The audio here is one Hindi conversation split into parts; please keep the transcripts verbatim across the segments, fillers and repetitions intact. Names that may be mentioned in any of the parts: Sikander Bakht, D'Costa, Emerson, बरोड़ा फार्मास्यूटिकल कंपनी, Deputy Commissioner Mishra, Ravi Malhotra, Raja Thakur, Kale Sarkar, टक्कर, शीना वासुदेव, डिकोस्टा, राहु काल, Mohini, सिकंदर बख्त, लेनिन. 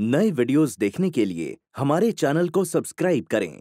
नए वीडियोस देखने के लिए हमारे चैनल को सब्सक्राइब करें।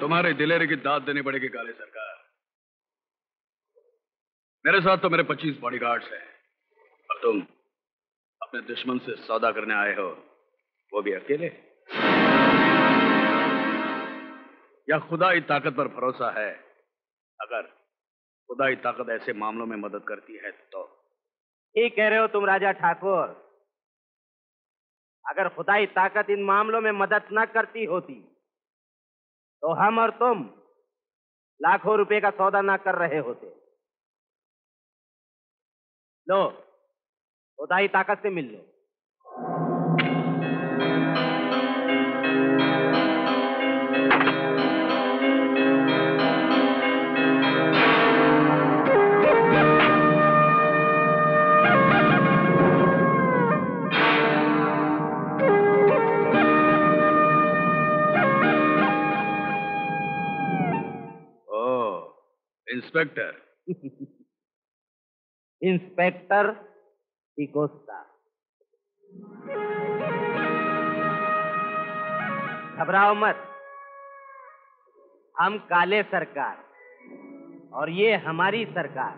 तुम्हारे दिलेरे की दाद देनी पड़ेगी काले सरकार। मेरे साथ तो मेरे पच्चीस बॉडीगार्ड्स हैं और तुम अपने दुश्मन से सौदा करने आए हो, वो भी अकेले। या खुदा ही ताकत पर भरोसा है? अगर खुदा ही ताकत ऐसे मामलों में मदद करती है तो ठीक कह रहे हो तुम राजा ठाकुर। अगर खुदा ही ताकत इन मामलों में मदद न करती होती तो हम और तुम लाखों रुपए का सौदा ना कर रहे होते। लो, खुदाई ताकत से मिल लो। इंस्पेक्टर इंस्पेक्टर डिकोस्टा, घबराओ मत। हम काले सरकार और ये हमारी सरकार,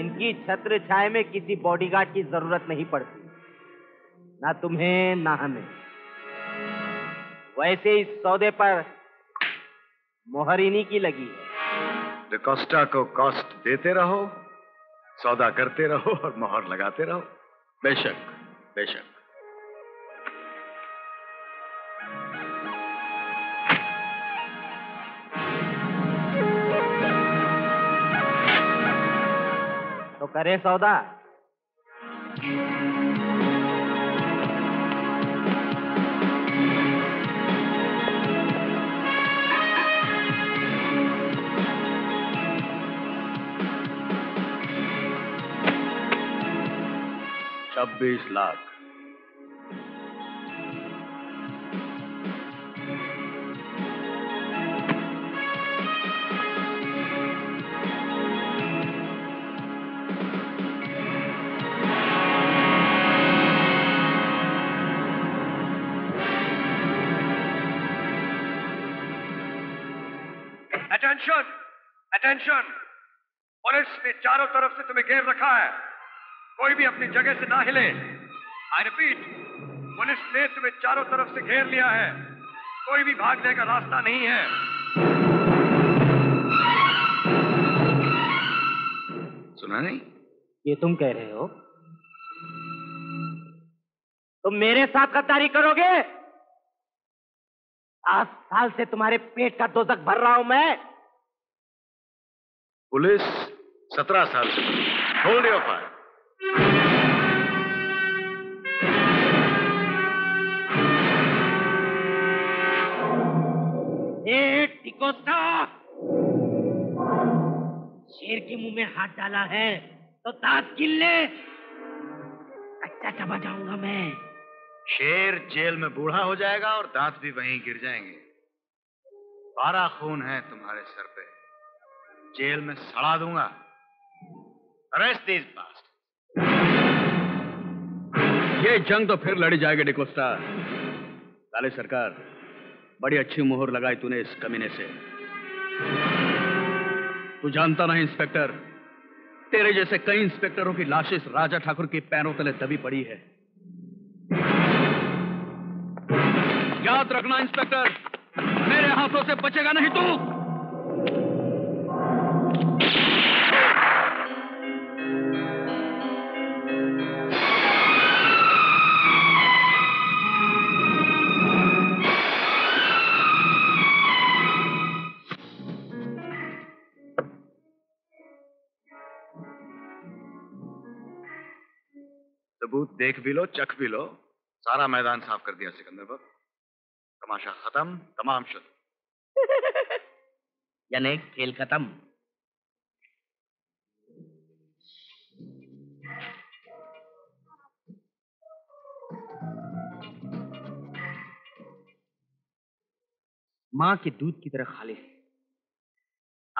इनकी छत्र छाया में किसी बॉडीगार्ड की जरूरत नहीं पड़ती, ना तुम्हें ना हमें। वैसे इस सौदे पर मोहर इन्हीं की लगी है। डिकोस्टा को कॉस्ट देते रहो, सौदा करते रहो और मोहर लगाते रहो। बेशक बेशक। तो करे सौदा। छब्बीस लाख। अटेंशन अटेंशन, पुलिस ने चारों तरफ से तुम्हें घेर रखा है, कोई भी अपनी जगह से ना हिले। आई रिपीट, पुलिस ने तुम्हें चारों तरफ से घेर लिया है, कोई भी भागने का रास्ता नहीं है। सुना नहीं? ये तुम कह रहे हो? तुम मेरे साथ गद्दारी करोगे? आठ साल से तुम्हारे पेट का दोजख भर रहा हूं मैं, पुलिस सत्रह साल से होल्ड योर फायर। ये डिकोस्टा शेर के मुंह में हाथ डाला है तो दांत किल्ले कच्चा चबा जाऊंगा मैं। शेर जेल में बूढ़ा हो जाएगा और दांत भी वहीं गिर जाएंगे। बारह खून है तुम्हारे सर पे, जेल में सड़ा दूंगा। Arrest this bastard. ये जंग तो फिर लड़ी जाएगी डिकोस्टा। काले सरकार, बड़ी अच्छी मोहर लगाई तूने इस कमीने से। तू जानता नहीं इंस्पेक्टर, तेरे जैसे कई इंस्पेक्टरों की लाशें राजा ठाकुर के पैरों तले दबी पड़ी है। याद रखना इंस्पेक्टर, मेरे हाथों से बचेगा नहीं तू। सबूत देख भी लो, चख भी लो, सारा मैदान साफ कर दिया सिकंदर बख्त। तमाशा खत्म, तमाम शुद्ध। यानी खेल खत्म। मां के दूध की तरह खालिश,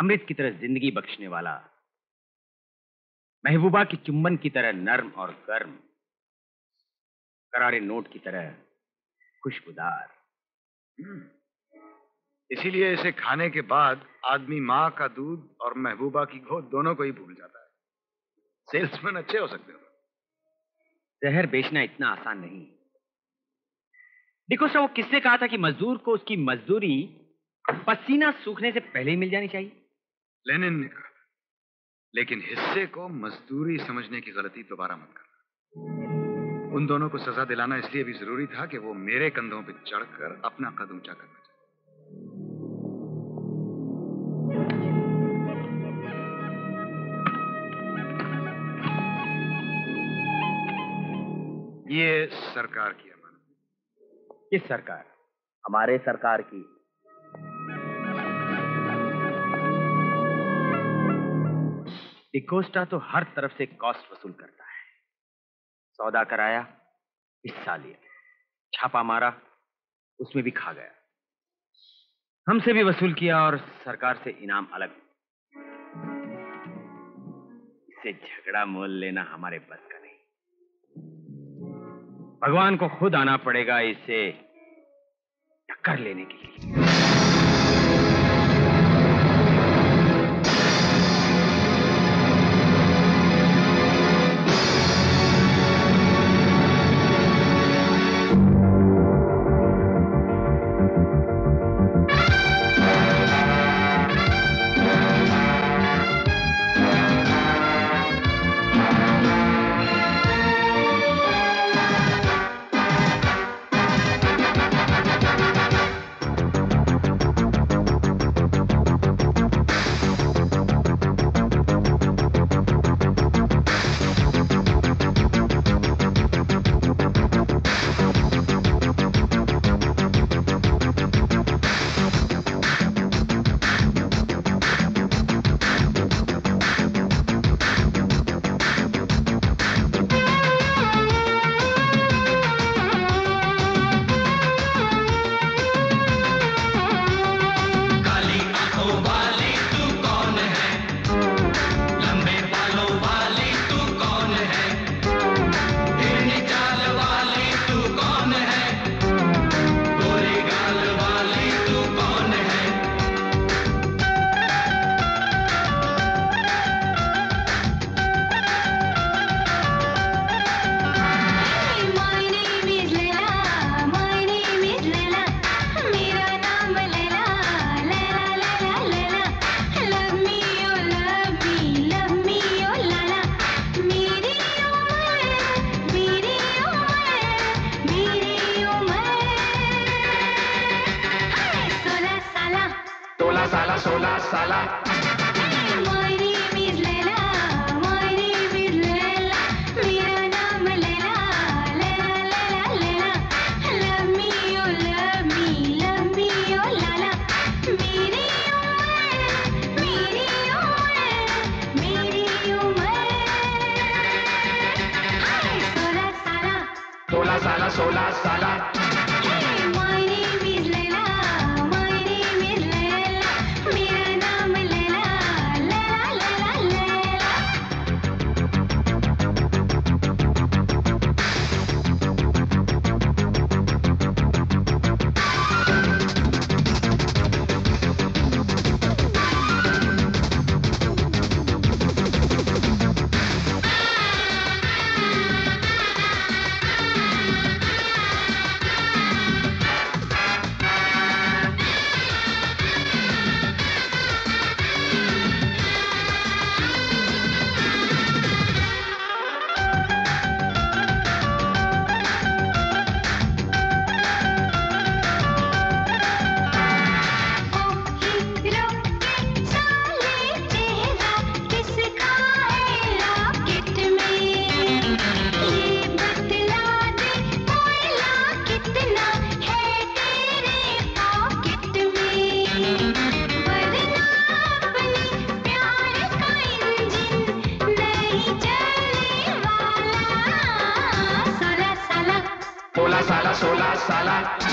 अमृत की तरह जिंदगी बख्शने वाला, महबूबा की चुम्बन की तरह नर्म और गर्म, करारे नोट की तरह खुशबूदार। इसीलिए इसे खाने के बाद आदमी माँ का दूध और महबूबा की गोद दोनों को ही भूल जाता है। सेल्समैन अच्छे हो सकते हो। जहर बेचना इतना आसान नहीं। देखो सर, वो किसने कहा था कि मजदूर को उसकी मजदूरी पसीना सूखने से पहले ही मिल जानी चाहिए? लेनिन ने कहा। लेकिन हिस्से को मजदूरी समझने की गलती दोबारा मत करना। उन दोनों को सजा दिलाना इसलिए भी जरूरी था कि वो मेरे कंधों पर चढ़कर अपना कद ऊंचा करना चाहते। ये सरकार की अमानत। किस सरकार? हमारे सरकार की। डिकोस्टा तो हर तरफ से कॉस्ट वसूल करता है। सौदा कराया, हिस्सा लिया, छापा मारा, उसमें भी खा गया, हमसे भी वसूल किया और सरकार से इनाम अलग। इससे झगड़ा मोल लेना हमारे बस का नहीं। भगवान को खुद आना पड़ेगा इसे टक्कर लेने के लिए। साला सोलह साला।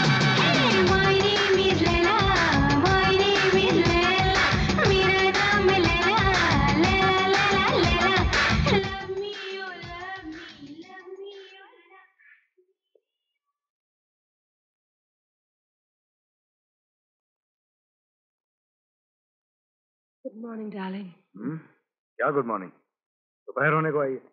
My name is Leela, my name is Leela, मेरा नाम Leela, Leela Leela Morning, darling. Hmm? क्या गुड मॉर्निंग? दोपहर होने को आई है।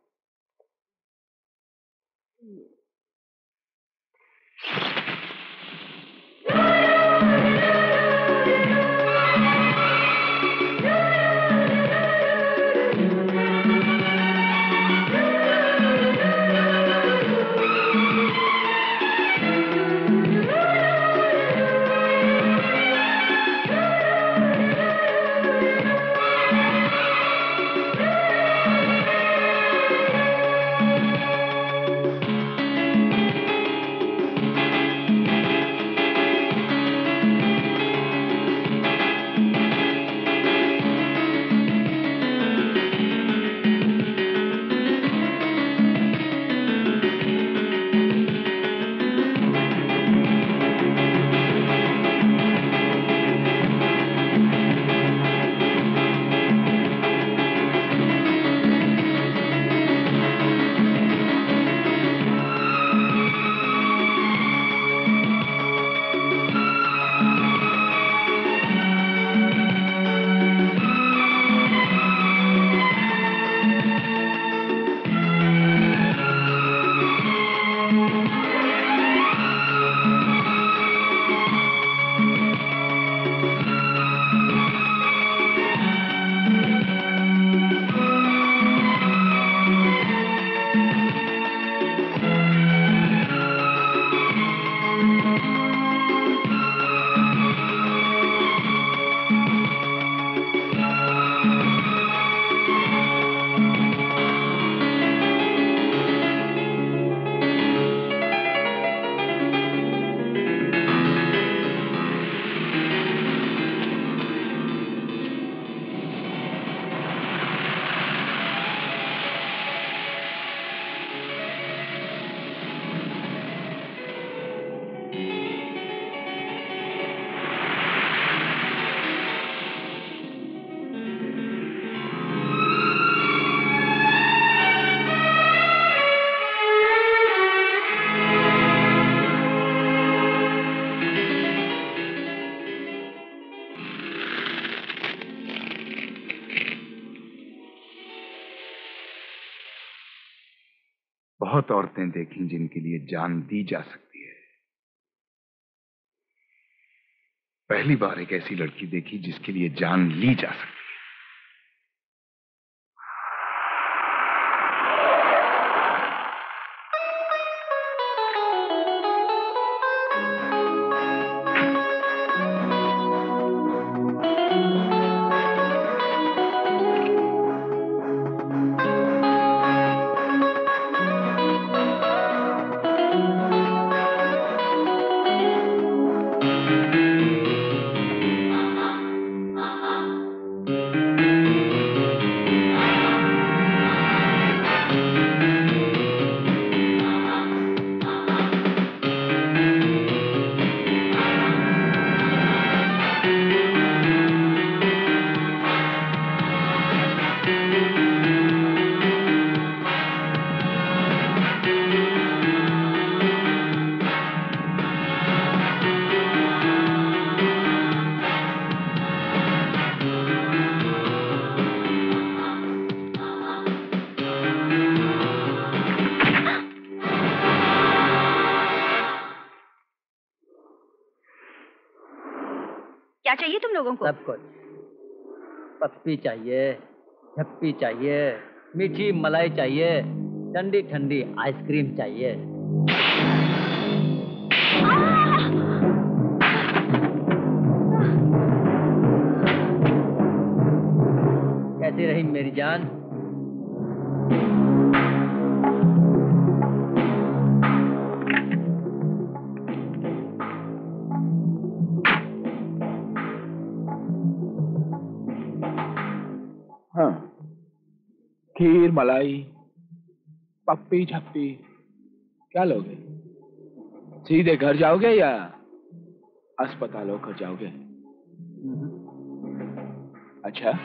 बहुत औरतें देखी जिनके लिए जान दी जा सकती है। पहली बार एक ऐसी लड़की देखी जिसके लिए जान ली जा सकती है। Thank you. क्या चाहिए तुम लोगों को? सब कुछ। पप्पी चाहिए, झप्पी चाहिए, मीठी मलाई चाहिए, ठंडी ठंडी आइसक्रीम चाहिए। कैसी रही मेरी जान? खीर, मलाई, पप्पी, झप्पी, क्या लोगे? सीधे घर जाओगे या अस्पतालों घर जाओगे? अच्छा,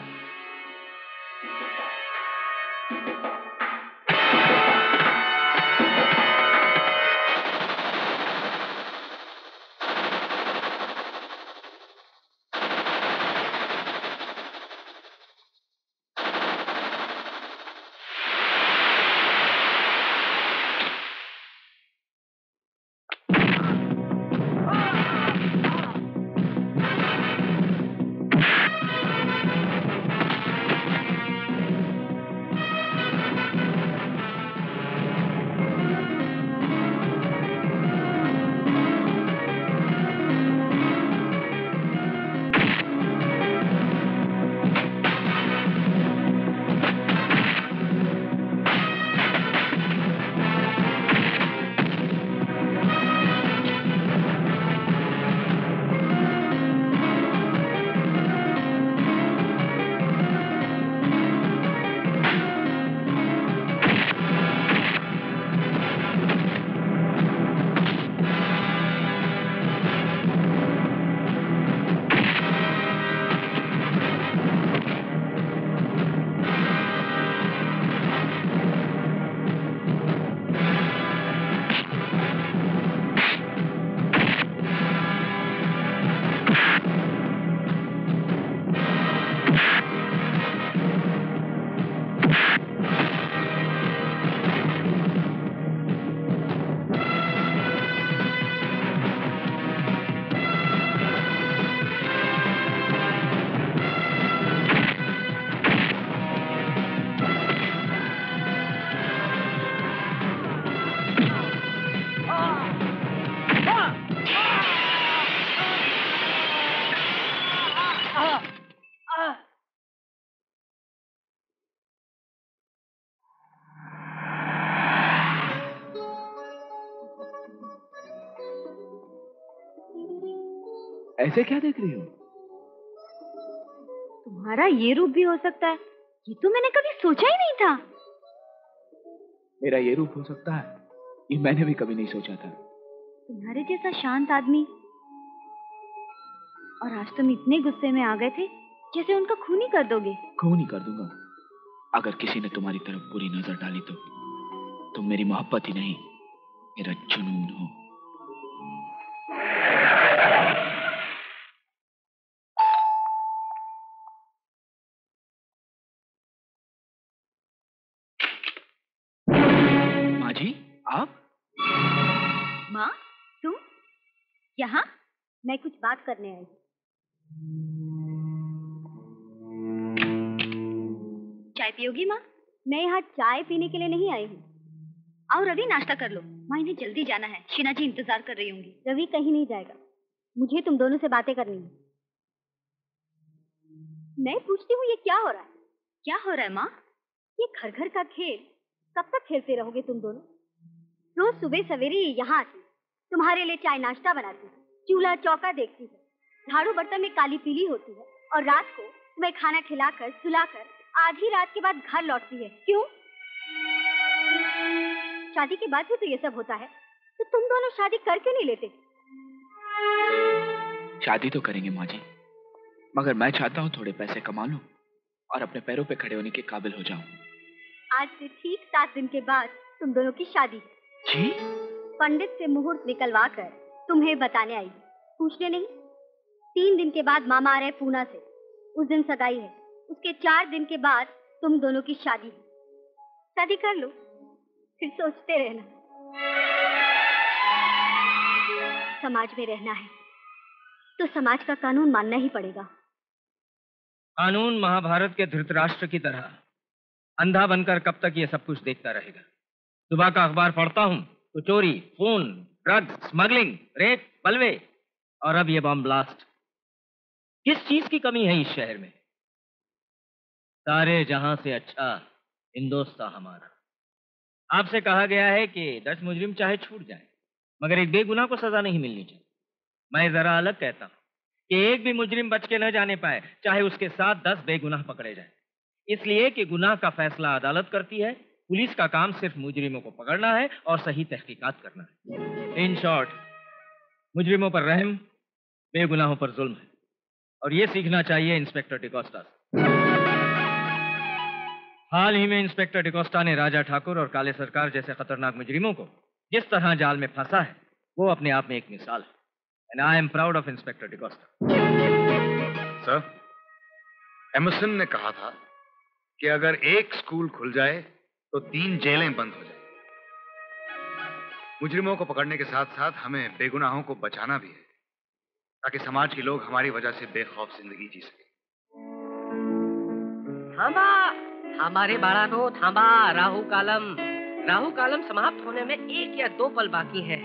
ऐसे क्या देख रही हो? तुम्हारा ये रूप भी हो सकता है, ये तो मैंने कभी सोचा ही नहीं था। मेरा ये रूप हो सकता है, ये मैंने भी कभी नहीं सोचा था। तुम्हारे जैसा शांत आदमी, और आज तुम इतने गुस्से में आ गए थे जैसे उनका खून ही कर दोगे। खून ही कर दूंगा अगर किसी ने तुम्हारी तरफ बुरी नजर डाली तो। तुम मेरी मोहब्बत ही नहीं, मेरा जुनून हो। यहाँ मैं कुछ बात करने आई। चाय पियोगी माँ? मैं यहाँ चाय पीने के लिए नहीं आई हूँ। आओ रवि, नाश्ता कर लो। माँ, इन्हें जल्दी जाना है, शीना जी इंतजार कर रही होंगी। रवि कहीं नहीं जाएगा, मुझे तुम दोनों से बातें करनी है। मैं पूछती हूँ ये क्या हो रहा है? क्या हो रहा है माँ? ये घर घर का खेल कब तक खेलते रहोगे तुम दोनों? रोज सुबह सवेरे यहाँ आती, तुम्हारे लिए चाय नाश्ता बनाती है, चूल्हा चौका देखती है, झाड़ू बर्तन में काली पीली होती है, और रात को तुम्हें खाना खिलाकर सुलाकर आधी रात के बाद घर लौटती है। क्यों? शादी के बाद भी तो ये सब होता है, तो तुम दोनों शादी कर क्यों नहीं लेते? शादी तो करेंगे माँ जी, मगर मैं चाहता हूँ थोड़े पैसे कमा लूं और अपने पैरों पे खड़े होने के काबिल हो जाऊँ। आज से ठीक सात दिन के बाद तुम दोनों की शादी है। पंडित से मुहूर्त निकलवा कर तुम्हें बताने आई, पूछने नहीं। तीन दिन के बाद मामा आ रहे पूना से, उस दिन सगाई है, उसके चार दिन के बाद तुम दोनों की शादी है। शादी कर लो, फिर सोचते रहना। समाज में रहना है, तो समाज का कानून मानना ही पड़ेगा। कानून महाभारत के धृतराष्ट्र की तरह अंधा बनकर कब तक ये सब कुछ देखता रहेगा। सुबह का अखबार पढ़ता हूँ तो चोरी, खून, ड्रग, स्मगलिंग, रेप, बलवे और अब ये बम ब्लास्ट। किस चीज की कमी है इस शहर में? सारे जहां से अच्छा हिंदोस्तान हमारा। आपसे कहा गया है कि दस मुजरिम चाहे छूट जाए मगर एक बेगुनाह को सजा नहीं मिलनी चाहिए। मैं जरा अलग कहता हूं कि एक भी मुजरिम बच के न जाने पाए, चाहे उसके साथ दस बेगुनाह पकड़े जाए, इसलिए कि गुनाह का फैसला अदालत करती है। पुलिस का काम सिर्फ मुजरिमों को पकड़ना है और सही तहकीकात करना है। इन शॉर्ट, मुजरिमों पर रहम, बेगुनाहों पर जुल्म है और ये सीखना चाहिए इंस्पेक्टर डिकोस्टा से। हाल ही में इंस्पेक्टर डिकोस्टा ने राजा ठाकुर और काले सरकार जैसे खतरनाक मुजरिमों को जिस तरह जाल में फंसा है वो अपने आप में एक मिसाल है। And I am proud of Inspector D'Costa. Sir, Emerson ने कहा था कि अगर एक स्कूल खुल जाए तो तीन जेलें बंद हो जाए। मुजरिमों को पकड़ने के साथ साथ हमें बेगुनाहों को बचाना भी है ताकि समाज के लोग हमारी वजह से बेखौफ जिंदगी जी सके। थामा, हमारे बारानो थामा, राहु कालम, राहु कालम समाप्त होने में एक या दो पल बाकी है।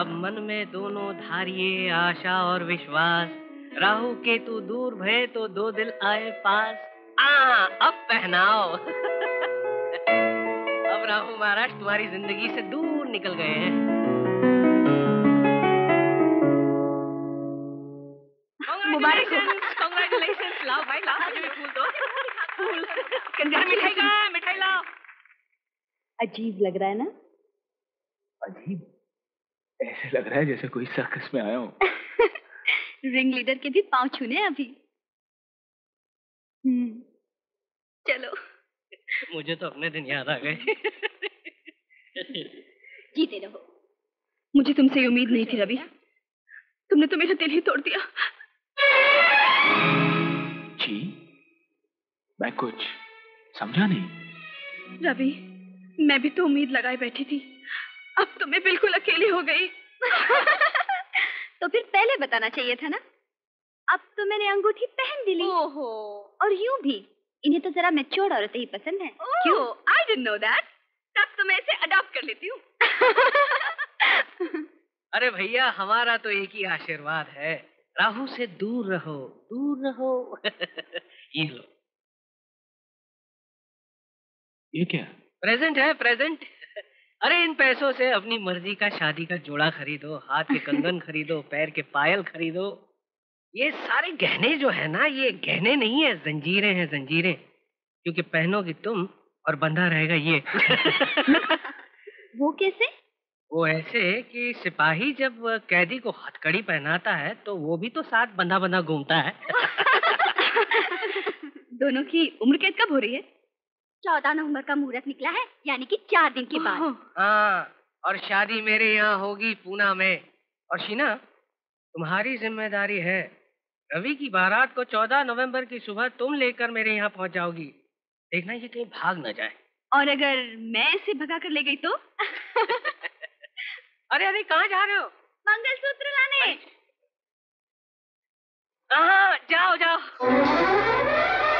अब मन में दोनों धारिये आशा और विश्वास, राहु के तू दूर भय तो दो दिल आए पास। आ, अब पहनाओ। अब राहु महाराज तुम्हारी जिंदगी से दूर निकल गए हैं। मुबारक हो, कांग्रेचुलेशंस। लाओ भाई, लाओ मुझे भी फूल दो। फूल, कंजर मिठाई का, मिठाई लाओ। अजीब लग रहा है ना? अजीब ऐसे लग रहा है जैसे कोई सर्कस में आया हो। रिंग लीडर के भी पांव छूने अभी। चलो, मुझे तो अपने दिन याद आ गए। जीते रहो। मुझे तुमसे उम्मीद नहीं थी रवि, तुमने तो मेरा दिल ही तोड़ दिया। जी, मैं कुछ समझा नहीं। रवि, मैं भी तो उम्मीद लगाए बैठी थी, अब तो मैं बिल्कुल अकेली हो गई। तो फिर पहले बताना चाहिए था ना। अब तो मैंने अंगूठी पहन दी ली। ओहो। और यूं भी इन्हें तो जरा मैच्योर औरतें ही पसंद है। क्यों? I didn't know that. तब तो मैं इसे अडॉप्ट कर लेती हूँ। अरे भैया, हमारा तो एक ही आशीर्वाद है, राहु से दूर रहो, दूर रहो। ये लो। ये क्या? प्रेजेंट है, प्रेजेंट। अरे इन पैसों से अपनी मर्जी का शादी का जोड़ा खरीदो, हाथ के कंगन खरीदो, पैर के पायल खरीदो। ये सारे गहने जो है ना, ये गहने नहीं है, जंजीरें हैं, जंजीरें। क्योंकि पहनोगी तुम और बंधा रहेगा ये। वो कैसे? वो ऐसे कि सिपाही जब कैदी को हथकड़ी पहनाता है तो वो भी तो साथ बंधा बंधा घूमता है। दोनों की उम्र कैद कब हो रही है? चौदह नवंबर का मुहूर्त निकला है, यानी कि चार दिन के बाद। हाँ, और शादी मेरे यहाँ होगी, पूना में। और शीना, तुम्हारी जिम्मेदारी है, रवि की बारात को चौदह नवंबर की सुबह तुम लेकर मेरे यहाँ पहुँच जाओगी। देखना ये कहीं भाग न जाए। और अगर मैं इसे भगा कर ले गई तो? अरे अरे, कहाँ जा रहे हो? मंगलसूत्र लाने। हाँ, जाओ जाओ।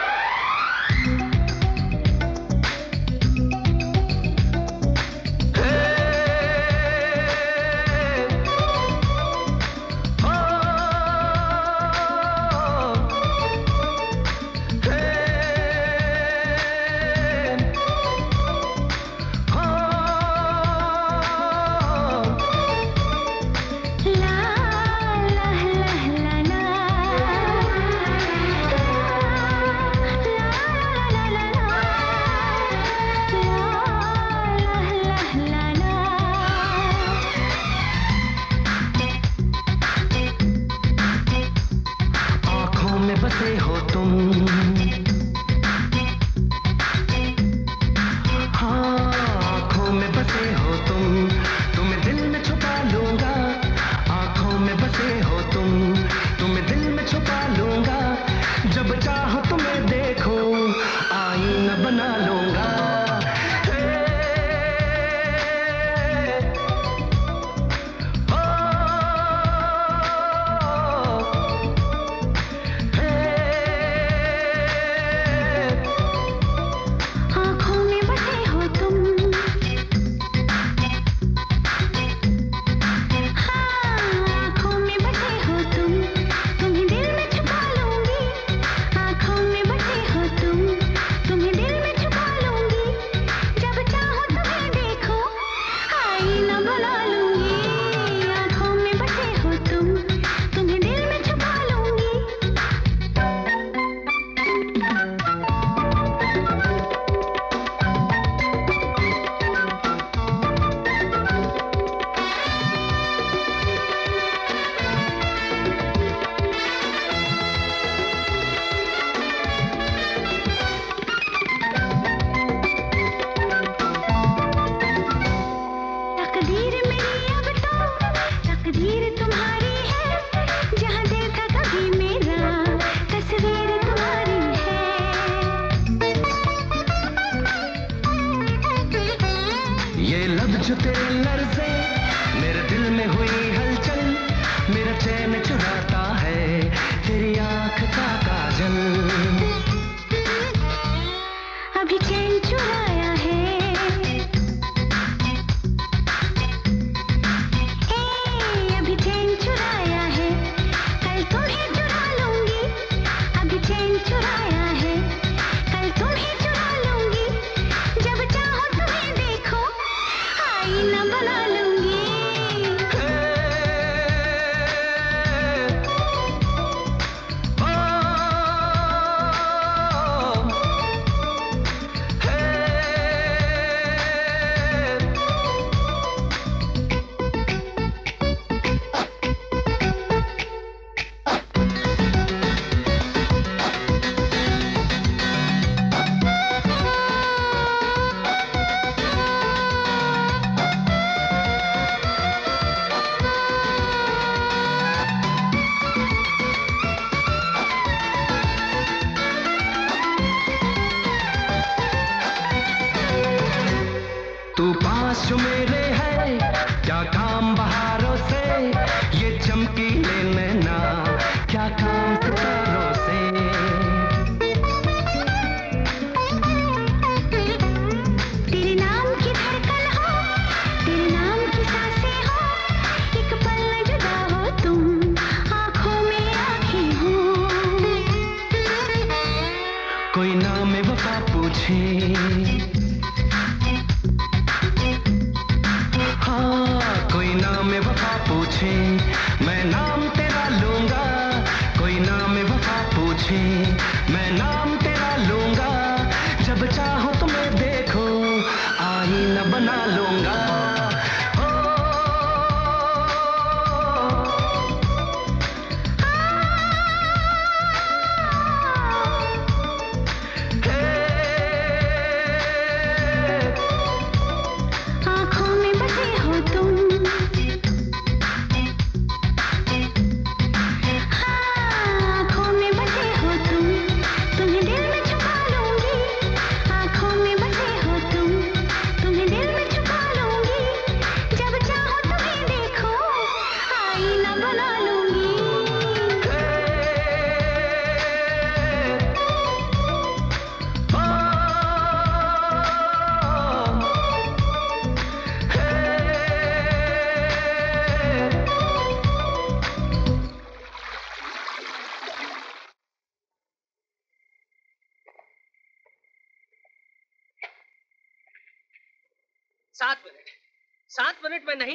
झुके लर्जे, मेरे दिल में हुई हलचल, मेरा चैन चुराता है तेरी आँख का काजल। अभी चैन चुराया है, ए, अभी चैन चुराया है, कल तुम्हें चुरा लूंगी। अभी चैन चुराया है, कल तुम्हें चुरा लूंगी। जब चाहो तुम्हें देखो आईना बना लूंगी।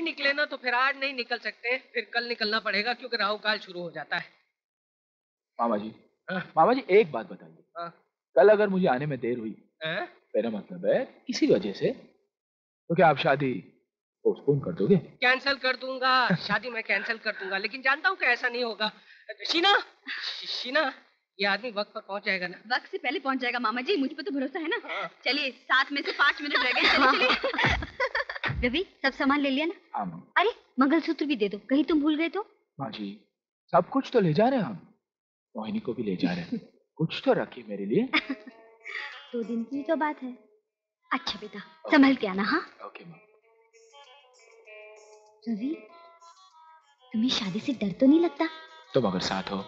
निकले ना तो फिर आज नहीं निकल सकते, फिर कल निकलना पड़ेगा क्योंकि राहु काल शुरू हो जाता है। मामा जी, आ? मामा जी एक बात बताइए, कल अगर मुझे आने में देर हुई, मेरा मतलब है किसी वजह से, तो क्या आप शादी पोस्टपोन कर दोगे? कैंसिल कर दूंगा शादी, मैं कैंसिल कर दूंगा, लेकिन जानता हूँ कि ऐसा नहीं होगा। शीना, शीना, ये आदमी वक्त पर पहुँच जाएगा ना? वक्त से पहले पहुँच जाएगा मामा जी, मुझ पर तो भरोसा है ना। चलिए, सात में से पाँच मिनट रह गए। रवि, सब सामान ले लिया ना? अरे मंगलसूत्र भी दे दो, कहीं तुम भूल गए तो। माँ जी, सब कुछ तो ले जा रहे हैं हम, मोहिनी को भी ले जा रहे हैं। कुछ तो रखिए मेरे लिए। दो दिन की तो बात है। अच्छा बेटा, संभल के आना। हाँ ओके माँ। रवि, तुम्हें शादी से डर तो नहीं लगता? तुम अगर साथ हो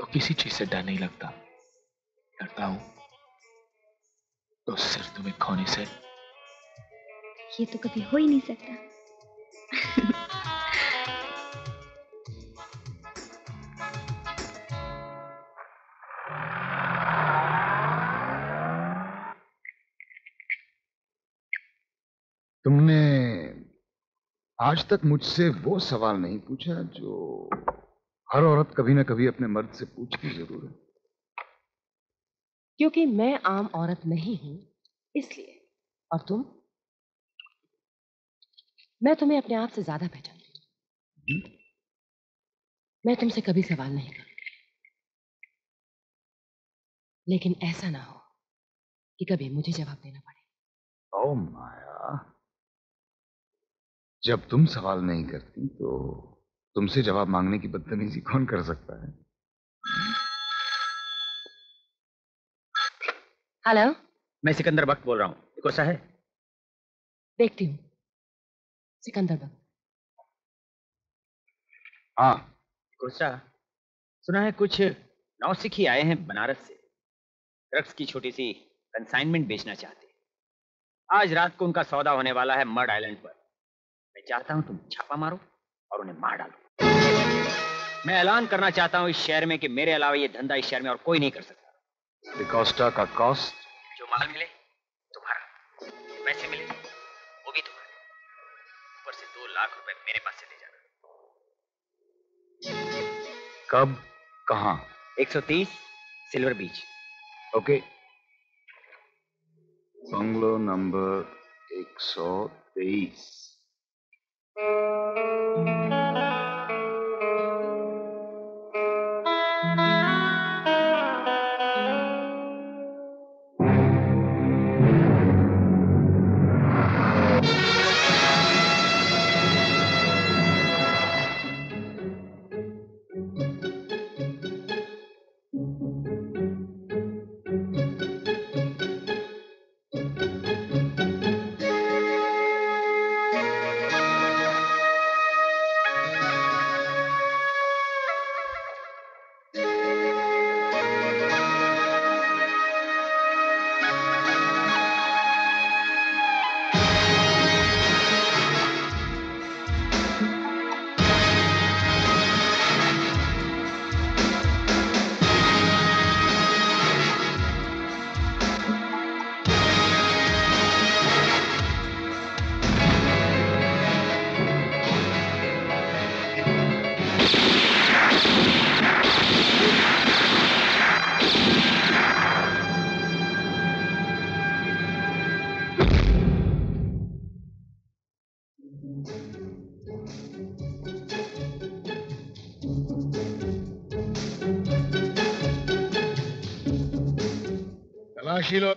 तो किसी चीज से डर नहीं लगता। डरता हूँ तो सिर्फ तुम्हें खोने से। ये तो कभी हो ही नहीं सकता। तुमने आज तक मुझसे वो सवाल नहीं पूछा जो हर औरत कभी ना कभी अपने मर्द से पूछनी जरूर है। क्योंकि मैं आम औरत नहीं हूं इसलिए, और तुम, मैं तुम्हें अपने आप से ज्यादा पहचानती हूँ। मैं तुमसे कभी सवाल नहीं करूंगी, लेकिन ऐसा ना हो कि कभी मुझे जवाब देना पड़े। ओ माया, जब तुम सवाल नहीं करती तो तुमसे जवाब मांगने की बदतमीजी कौन कर सकता है? हेलो, मैं सिकंदर बख्त बोल रहा हूँ। डिकोस्टा है? देखती हूँ सिकंदर भक्त। हाँ कोसा, सुना है कुछ नौसिखी आए हैं बनारस से, ड्रग्स की छोटी सी कंसाइनमेंट बेचना चाहते हैं। आज रात को उनका सौदा होने वाला है मड आइलैंड पर। मैं चाहता हूँ तुम छापा मारो और उन्हें मार डालो। मैं ऐलान करना चाहता हूँ इस शहर में कि मेरे अलावा ये धंधा इस शहर में और कोई नहीं कर सकता। डिकोस्टा का कॉस्ट, जो माल मिले तुम्हारा, पैसे मिले वो भी तुम्हारे। ऊपर से दो लाख रुपए मेरे पास से ले जाना। कब, कहाँ? एक सौ तीस silver beach. Okay, bungalow number एक सौ तेईस। Sheila.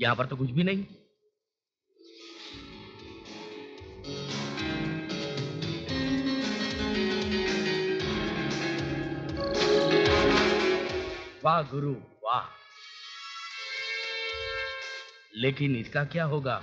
यहाँ पर तो कुछ भी नहीं। वाह गुरु वाह, लेकिन इसका क्या होगा?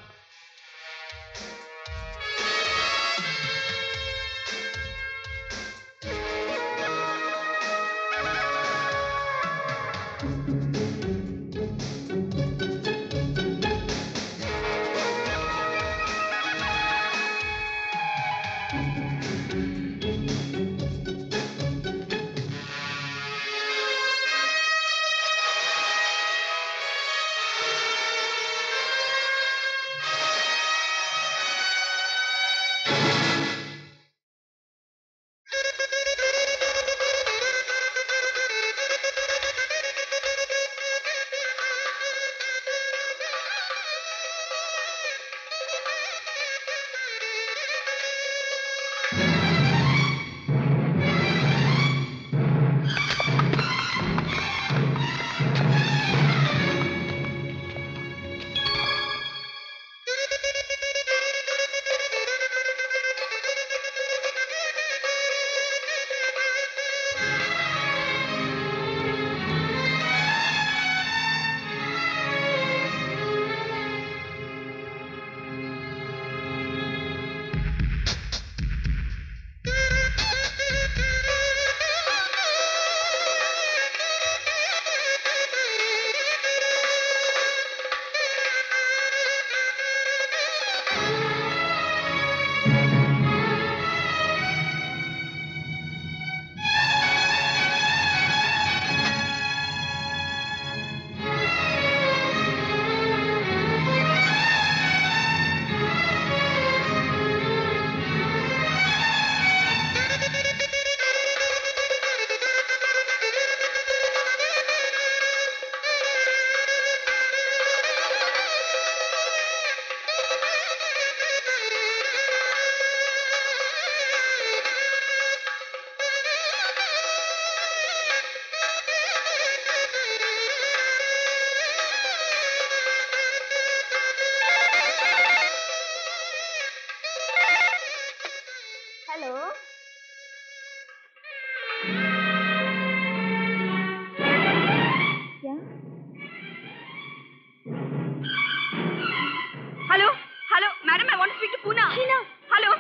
Hello hello madam, I want to speak to Poona. Sheena, hello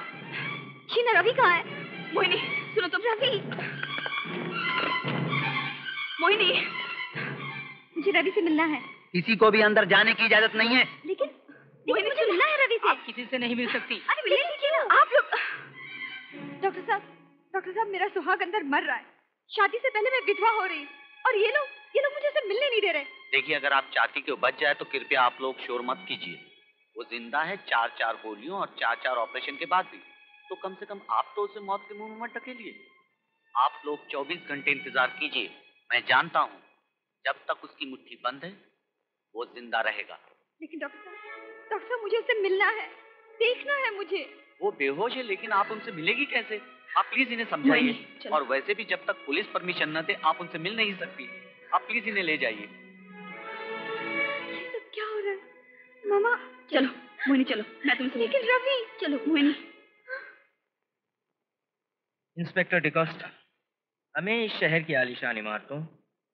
Sheena, Ravi कहाँ है? मोहिनी सुनो, तुम रवि। मोहिनी, मुझे रवि से मिलना है। किसी को भी अंदर जाने की इजाजत नहीं है। लेकिन मोहिनी मुझे मिलना है रवि से। आप किसी से नहीं मिल सकती। अरे मिलेगी ना आप लोग। डॉक्टर साहब, डॉक्टर साहब, मेरा सुहाग अंदर मर रहा है। शादी से पहले मैं विधवा हो रही और ये लोग ये लोग मुझे से मिलने नहीं दे रहे। देखिए, अगर आप चाहती कि वो बच जाए तो कृपया आप लोग शोर मत कीजिए। वो जिंदा है, चार चार गोलियों और चार चार ऑपरेशन के बाद भी। तो कम से कम आप तो उसे मौत के मुंह में ढकेलिए। आप लोग चौबीस घंटे इंतजार कीजिए। मैं जानता हूँ जब तक उसकी मुट्ठी बंद है वो जिंदा रहेगा। लेकिन डॉक्टर साहब, डॉक्टर साहब, मुझे उससे मिलना है, देखना है मुझे। वो बेहोश है, लेकिन आप उनसे मिलेगी कैसे? आप प्लीज इन्हें समझाइए। और वैसे भी जब तक पुलिस परमिशन न दे आप उनसे मिल नहीं सकती। आप प्लीज इन्हें ले जाइए। ये सब क्या हो रहा है? मामा, चलो मोहिनी, चलो मैं तुमसे। लेकिन रवि, चलो मोहिनी। इंस्पेक्टर डिकोस्टा, हमें इस शहर की आलीशान इमारतों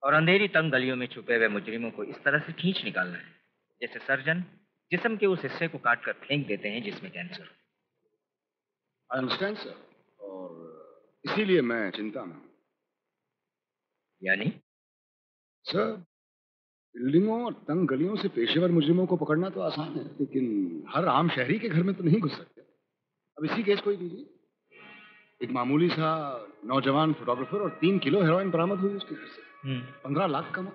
और अंधेरी तंग गलियों में छुपे हुए मुजरिमों को इस तरह से खींच निकालना है जैसे सर्जन जिस्म के उस हिस्से को काट कर फेंक देते हैं जिसमें कैंसर। I understand, sir. और इसीलिए मैं चिंता में हूँ। यानी? सर, बिल्डिंगों और तंग गलियों से पेशेवर मुजरिमों को पकड़ना तो आसान है, लेकिन हर आम शहरी के घर में तो नहीं घुस सकते। अब इसी केस को ही लीजिए, एक मामूली सा नौजवान फोटोग्राफर और तीन किलो हेरोइन बरामद हुई उसके घर से। पंद्रह लाख कमा।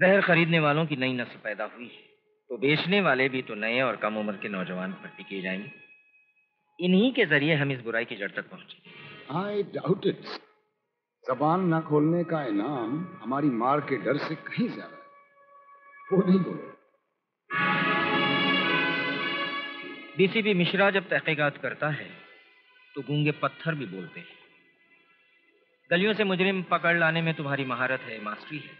जहर खरीदने वालों की नई नस्ल पैदा हुई तो बेचने वाले भी तो नए और कम उम्र के नौजवान भर्ती किए जाएंगे। इन्हीं के जरिए हम इस बुराई की जड़ तक पहुंचे। I doubt it. जबान न खोलने का इनाम हमारी मार के डर से कहीं ज्यादा है। वो नहीं बोले। डीसीपी मिश्रा जब तहकीकात करता है तो गूंगे पत्थर भी बोलते हैं। गलियों से मुजरिम पकड़ लाने में तुम्हारी महारत है, मास्टरी है,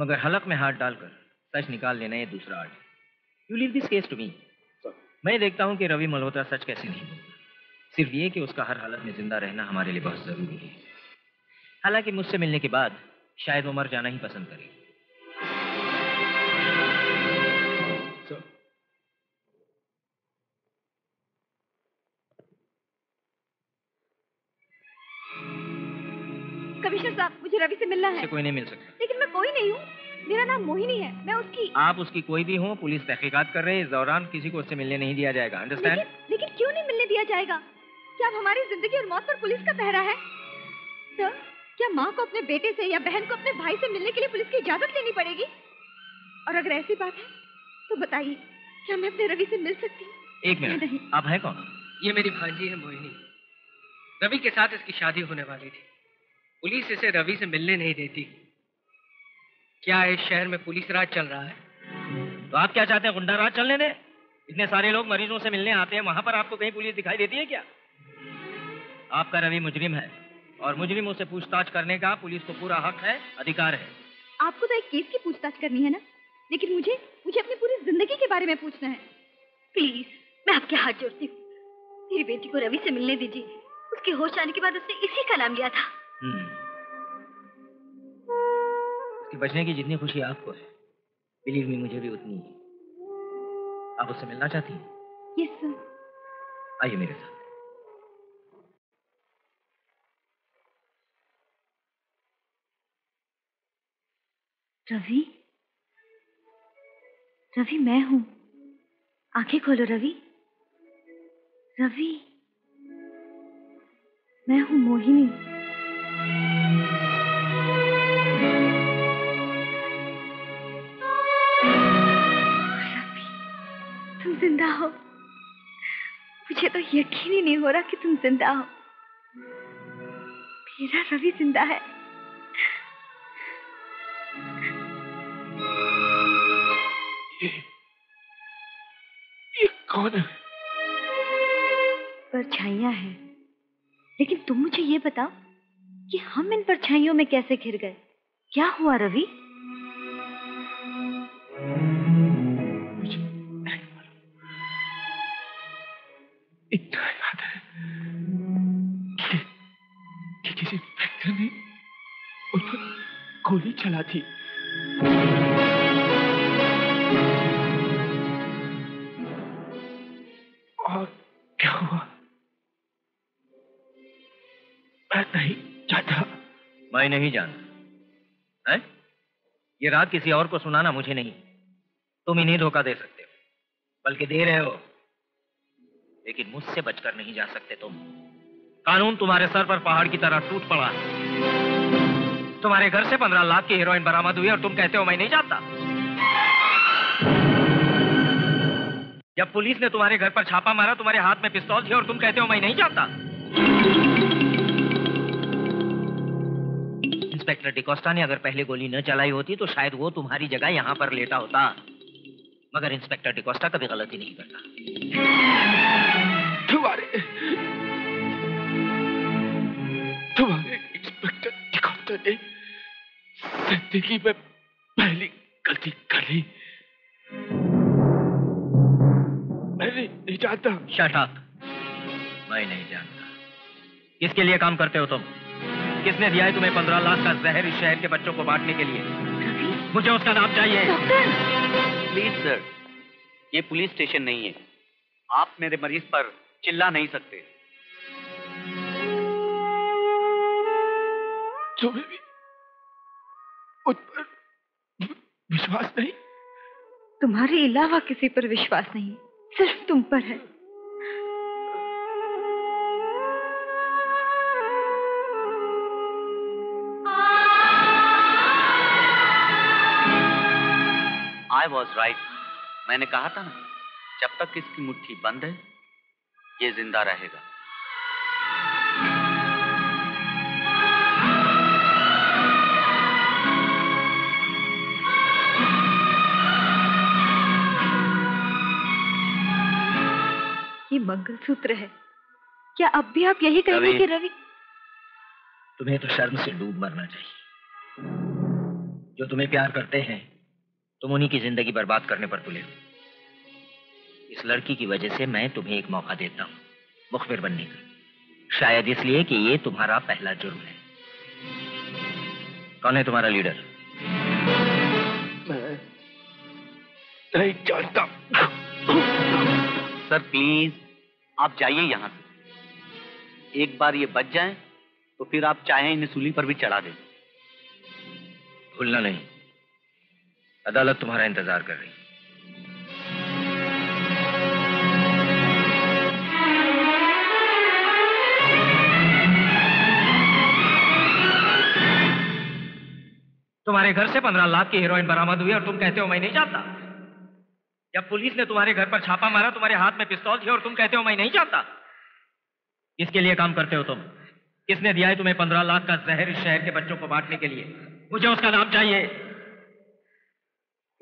मगर हलक में हाथ डालकर सच निकाल लेना ये दूसरा आर्ट है। You leave this case to me. मैं देखता हूँ कि रवि मल्होत्रा सच कैसे नहीं बोलता। सिर्फ ये कि उसका हर हालत में जिंदा रहना हमारे लिए बहुत जरूरी है। हालांकि मुझसे मिलने के बाद शायद वो मर जाना ही पसंद करेगी। कमिश्नर साहब, मुझे रवि से मिलना है। कोई नहीं मिल सकता। लेकिन मैं कोई नहीं हूँ, मेरा नाम मोहिनी है, मैं उसकी। आप उसकी कोई भी हो, पुलिस तहकीकात कर रहे हैं। इस दौरान किसी को उससे मिलने नहीं दिया जाएगा। अंडरस्टैंड? लेकिन, लेकिन क्यों नहीं मिलने दिया जाएगा? क्या हमारी जिंदगी और मौत पर पुलिस का पहरा है? तो क्या माँ को अपने बेटे से या बहन को अपने भाई से मिलने के लिए पुलिस की इजाजत लेनी पड़ेगी? और अगर ऐसी बात है तो बताइए, क्या मैं अपने रवि से मिल सकती हूँ? एक मिनट, आप है कौन? ये मेरी भांजी है मोहिनी। रवि के साथ इसकी शादी होने वाली थी। पुलिस इसे रवि से मिलने नहीं देती। क्या इस शहर में पुलिस राज चल रहा है? तो आप क्या चाहते हैं, गुंडा राज चलने दें? इतने सारे लोग मरीजों से मिलने आते हैं, वहां पर आपको कहीं पुलिस दिखाई देती है क्या? आपका रवि मुजरिम है और मुजरिमों से पूछताछ करने का पुलिस को पूरा हक है, अधिकार है। आपको तो एक केस की पूछताछ करनी है ना, लेकिन मुझे मुझे अपनी पूरी जिंदगी के बारे में पूछना है। प्लीज, मैं आपके हाथ जोड़ती हूँ, मेरी बेटी को रवि से मिलने दीजिए। उसके होश आने के बाद उसने इसी का नाम लिया था। बचने की जितनी खुशी आपको है, बिलीव मी, मुझे भी उतनी है। आप उससे मिलना चाहती हैं? Yes sir. आइए मेरे साथ। रवि, रवि मैं हूं, आंखें खोलो। रवि, रवि मैं हूं, मोहिनी। जिंदा हो, मुझे तो यकीन ही नहीं हो रहा कि तुम जिंदा हो। मेरा रवि जिंदा है। ये, ये कौन है? परछाइयां हैं, लेकिन तुम मुझे ये बताओ कि हम इन परछाइयों में कैसे घिर गए? क्या हुआ रवि? गोली चला थी। मैं नहीं चाहता। मैं नहीं जानता है? ये रात किसी और को सुनाना मुझे नहीं। तुम इन्हें धोखा दे सकते हो, बल्कि दे रहे हो, लेकिन मुझसे बचकर नहीं जा सकते तुम। कानून तुम्हारे सर पर पहाड़ की तरह टूट पड़ा। तुम्हारे घर से पंद्रह लाख की हीरोइन बरामद हुई और तुम कहते हो मैं नहीं जानता। जब पुलिस ने तुम्हारे घर पर छापा मारा, तुम्हारे हाथ में पिस्तौल थी और तुम कहते हो मैं नहीं जानता। इंस्पेक्टर डिकोस्टा ने अगर पहले गोली न चलाई होती तो शायद वो तुम्हारी जगह यहाँ पर लेटा होता, मगर इंस्पेक्टर डिकोस्टा कभी गलती नहीं करता। तुम्हारे तुम्हारे इंस्पेक्टर डिकोस्टा ने जिंदगी में पहली गलती कर ली। मैं नहीं, नहीं जानता। Shut up. मैं नहीं जानता। किसके लिए काम करते हो तुम? किसने दिया है तुम्हें पंद्रह लाख का जहर इस शहर के बच्चों को बांटने के लिए? मुझे उसका नाम चाहिए। प्लीज सर, ये पुलिस स्टेशन नहीं है। आप मेरे मरीज पर चिल्ला नहीं सकते। तुम्हें भी मुझ पर विश्वास नहीं? तुम्हारे अलावा किसी पर विश्वास नहीं, सिर्फ तुम पर है। I was right. मैंने कहा था ना, जब तक इसकी मुट्ठी बंद है ये जिंदा रहेगा। मंगलसूत्र है। क्या अब भी आप यही कहेंगे कि रवि? तुम्हें तो शर्म से डूब मरना चाहिए। जो तुम्हें प्यार करते हैं, तुम उन्हीं की जिंदगी बर्बाद करने पर तुले हो। इस लड़की की वजह से मैं तुम्हें एक मौका देता हूँ मुखबिर बनने का, शायद इसलिए कि ये तुम्हारा पहला जुर्म है। कौन है तुम्हारा लीडर? मैं नहीं जानता। सर प्लीज आप जाइए यहाँ से। एक बार ये बच जाएं, तो फिर आप चाहें इन्हें सूली पर भी चढ़ा दें। भूलना नहीं, अदालत तुम्हारा इंतजार कर रही है। तुम्हारे घर से पंद्रह लाख की हीरोइन बरामद हुई और तुम कहते हो मैं नहीं जानता। जब पुलिस ने तुम्हारे घर पर छापा मारा, तुम्हारे हाथ में पिस्तौल थी और तुम कहते हो मैं नहीं जानता। किसके लिए काम करते हो तुम? किसने दिया है तुम्हें पंद्रह लाख का जहर इस शहर के बच्चों को बांटने के लिए? मुझे उसका नाम चाहिए।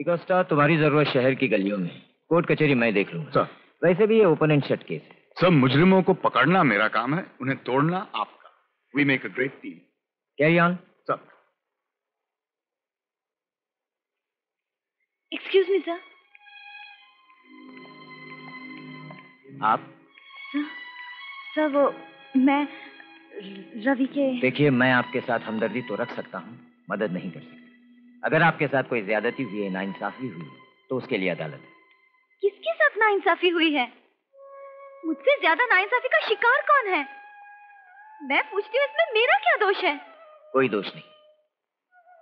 डिकोस्टा, तुम्हारी जरूरत शहर की गलियों में, कोर्ट कचहरी मैं देख लूंगा। वैसे भी ये ओपन एंड शट केस है। सब मुजरिमों को पकड़ना मेरा काम है, उन्हें तोड़ना आपका। We make a great team. Carry on. Excuse me sir. आप? सर, सर वो मैं रवि के। देखिए, मैं आपके साथ हमदर्दी तो रख सकता हूँ, मदद नहीं कर सकता। अगर आपके साथ कोई ज्यादती हुई है, नाइंसाफी हुई है, तो उसके लिए अदालत है। किसके साथ नाइंसाफी हुई है? मुझसे ज्यादा नाइंसाफी का शिकार कौन है? मैं पूछती हूँ, इसमें मेरा क्या दोष है? कोई दोष नहीं,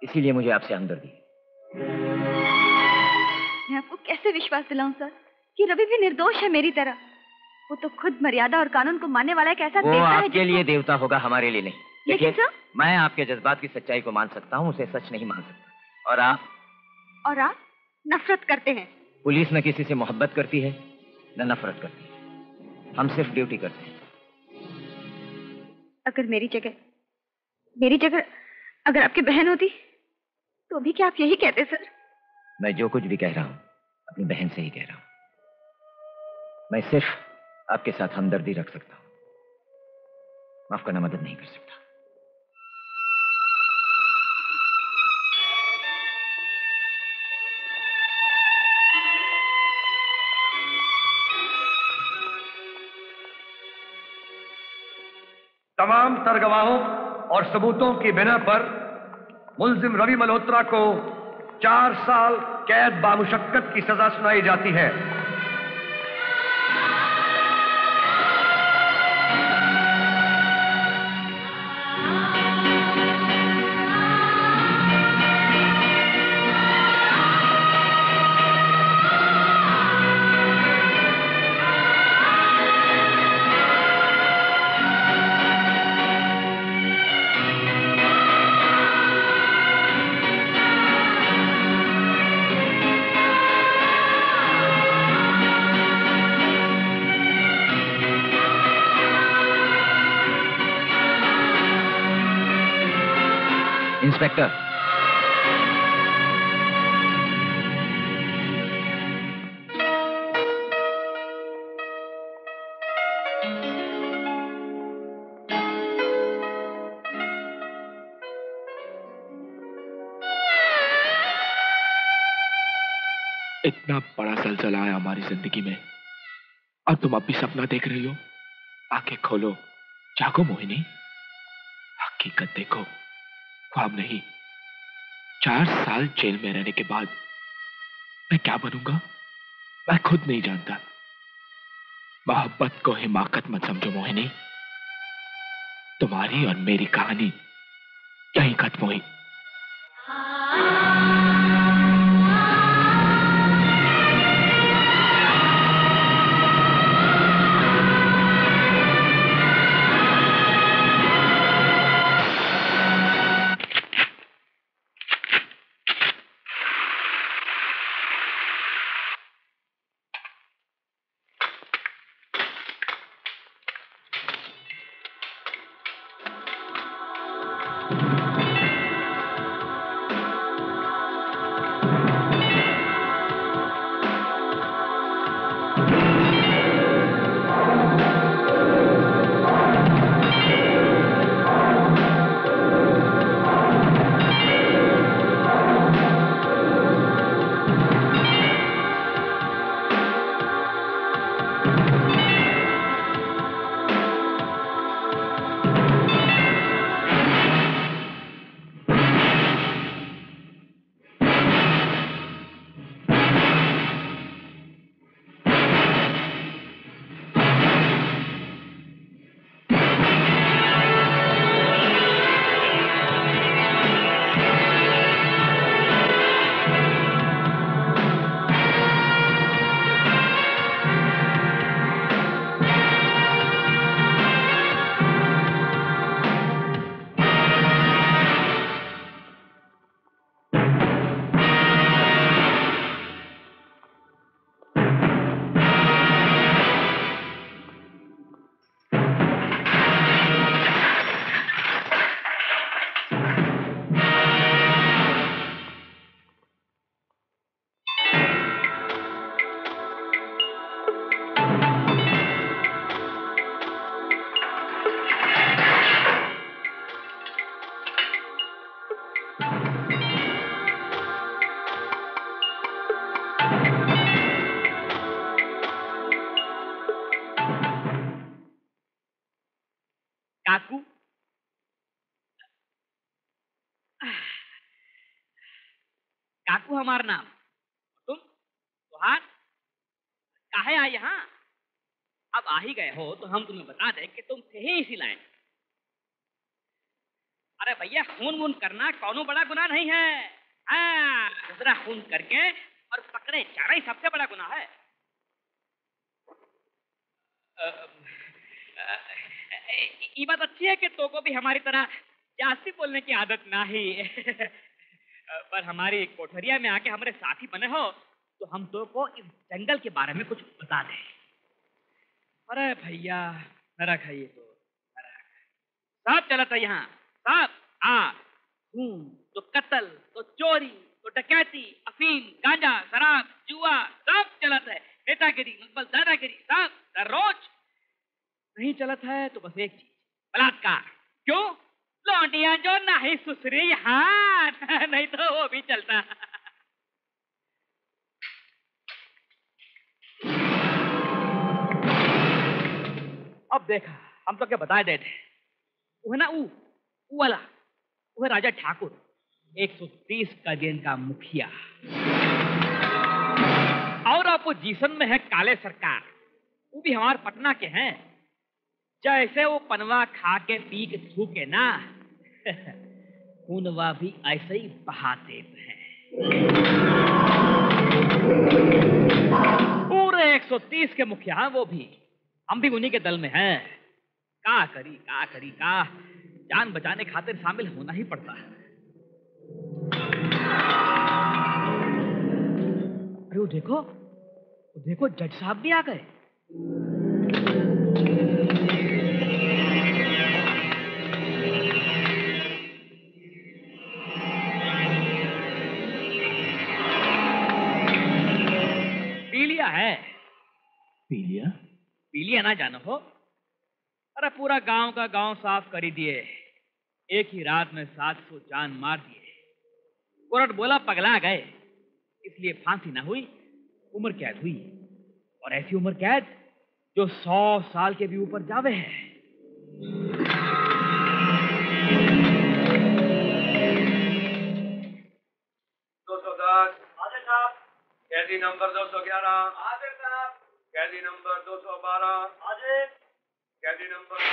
इसीलिए मुझे आपसे हमदर्दी है। मैं आपको कैसे विश्वास दिलाऊं सर कि रवि भी निर्दोष है मेरी तरह? वो तो खुद मर्यादा और कानून को मानने वाला एक ऐसा देवता है। वो आपके लिए देवता होगा, हमारे लिए नहीं। लेकिन सर, मैं आपके जज्बात की सच्चाई को मान सकता हूँ, उसे सच नहीं मान सकता। और आप और आप नफरत करते हैं। पुलिस न किसी से मोहब्बत करती है न नफरत करती है, हम सिर्फ ड्यूटी करते हैं। अगर मेरी जगह मेरी जगह अगर आपकी बहन होती तो भी क्या आप यही कहते सर? मैं जो कुछ भी कह रहा हूँ अपनी बहन से ही कह रहा हूँ। मैं सिर्फ आपके साथ हमदर्दी रख सकता हूँ, माफ करना, मदद नहीं कर सकता। तमाम सरगवाहों और सबूतों की बिना पर मुल्जिम रवि मल्होत्रा को चार साल कैद बामुशक्कत की सजा सुनाई जाती है। इंस्पेक्टर। इतना बड़ा सलसला है हमारी जिंदगी में और तुम अब भी सपना देख रही हो। आंखें खोलो, जागो मोहिनी, हकीकत देखो, ख्वाब नहीं। चार साल जेल में रहने के बाद मैं क्या बनूंगा मैं खुद नहीं जानता। मोहब्बत को हिमाकत मत समझो मोहिनी। तुम्हारी और मेरी कहानी यहीं खत्म हुई। हमारा नाम तुम सुहान काहे आए यहाँ? अब आ ही गए हो तो हम तुम्हें बता दें कि तुम थे ही इसी लाइन। अरे भैया खून वून करना कौनो बड़ा गुनाह नहीं है। हाँ, दूसरा खून करके और पकड़े जाना ही सबसे बड़ा गुनाह है। ये बात अच्छी है कि तुमको भी हमारी तरह जास्ती बोलने की आदत ना ही पर हमारी कोठरिया में आके हमारे साथी बने हो तो हम दो को इस जंगल के बारे में कुछ बता दें। अरे भैया नरक है ये तो, नरक साहब चला था यहाँ साहब। हाँ खून तो कत्ल तो चोरी तो डकैती अफीम गांजा शराब जुआ सब चलत है। नेतागिरी मुकबल दादागिरी साहब दररोज। नहीं चलत है तो बस एक चीज बलात्कार। क्यों? लौंडिया जो नहीं सुसरी। हाँ नहीं तो वो भी चलता। अब देखा हम तो क्या बता देते हैं। वो है ना वो वो वाला वो है राजा ठाकुर एक सौ तीस का दिन का मुखिया। और अपोजिशन में है काले सरकार, वो भी हमारे पटना के हैं। जैसे वो पनवा खा के पी के थूके ना उनवा भी ऐसे ही बहा देते हैं। पूरे एक सौ तीस के मुखिया हैं वो भी। हम भी उन्हीं के दल में हैं। का करी का करी का जान बचाने खातिर शामिल होना ही पड़ता है। अरे वो देखो वो देखो जज साहब भी आ गए। लिया? पी लिया ना जानो हो। अरे पूरा गांव का गांव साफ कर दिए, एक ही रात में सात सौ जान मार दिए। कोर्ट बोला पगला गए, इसलिए फांसी ना हुई, उम्र कैद हुई। और ऐसी उम्र कैद जो सौ साल के भी ऊपर जावे है। दो सौ दस हाजिर साहब, कैदी नंबर दो सौ ग्यारह हाजिर साहब, कैदी नंबर दो सौ बारह हाजिर, कैदी नंबर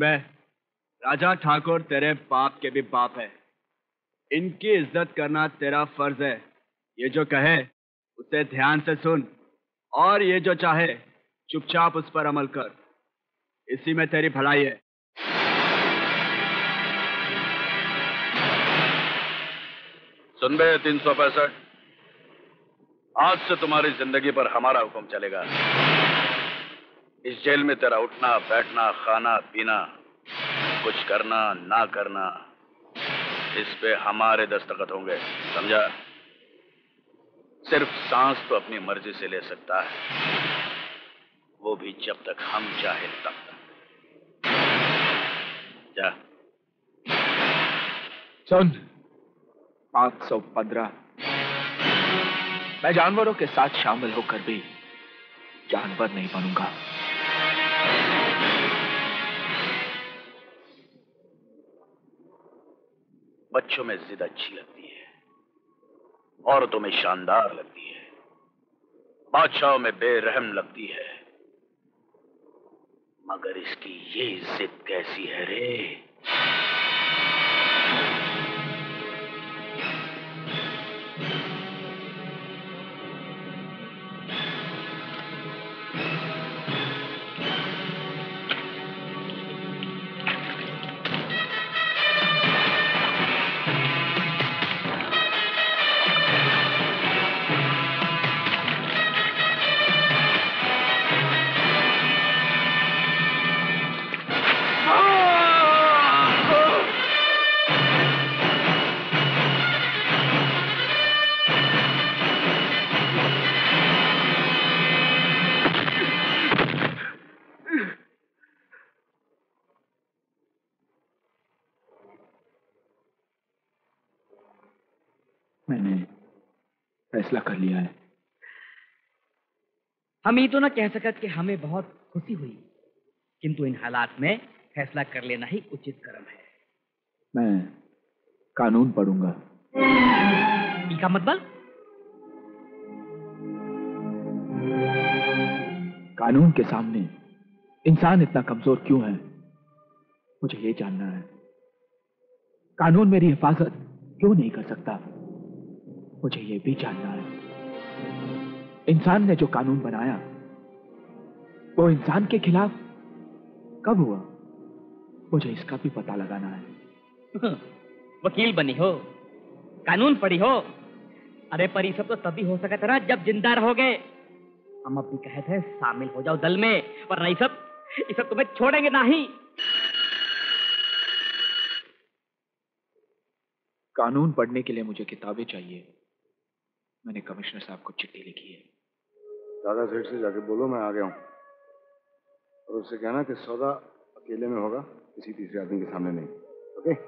बे, राजा ठाकुर तेरे बाप के भी बाप है, इनकी इज्जत करना तेरा फर्ज है। ये जो कहे उसे ध्यान से सुन और ये जो चाहे चुपचाप उस पर अमल कर, इसी में तेरी भलाई है। सुन बे, तीन सौ पैंसठ आज से तुम्हारी जिंदगी पर हमारा हुक्म चलेगा। इस जेल में तेरा उठना बैठना खाना पीना कुछ करना ना करना इस पे हमारे दस्तखत होंगे, समझा? सिर्फ सांस तो अपनी मर्जी से ले सकता है, वो भी जब तक हम चाहे तब तक। जा। सुन, पांच सौ पंद्रह मैं जानवरों के साथ शामिल होकर भी जानवर नहीं बनूंगा। बच्चों में जिद अच्छी लगती है, औरतों में शानदार लगती है, बादशाहों में बेरहम लगती है, मगर इसकी ये जिद कैसी है रे? फैसला कर लिया है। हम ये तो ना कह सकते कि हमें बहुत खुशी हुई, किंतु इन हालात में फैसला कर लेना ही उचित कर्म है। मैं कानून पढ़ूंगा। इसका मतलब कानून के सामने इंसान इतना कमजोर क्यों है, मुझे ये जानना है। कानून मेरी हिफाजत क्यों नहीं कर सकता, मुझे यह भी जानना है। इंसान ने जो कानून बनाया वो इंसान के खिलाफ कब हुआ, मुझे इसका भी पता लगाना है। वकील बनी हो, कानून पढ़ी हो, अरे पर ये सब तो तभी हो सका था जब जिंदा रहोगे। हम अपनी कहते हैं शामिल हो जाओ दल में, वरना ये सब ये सब तुम्हें छोड़ेंगे नहीं। कानून पढ़ने के लिए मुझे किताबें चाहिए, मैंने कमिश्नर साहब को चिट्ठी लिखी है। दादा सेठ से जाके बोलो मैं आ गया हूँ, और उससे कहना कि सौदा अकेले में होगा, किसी तीसरे आदमी के सामने नहीं, ओके?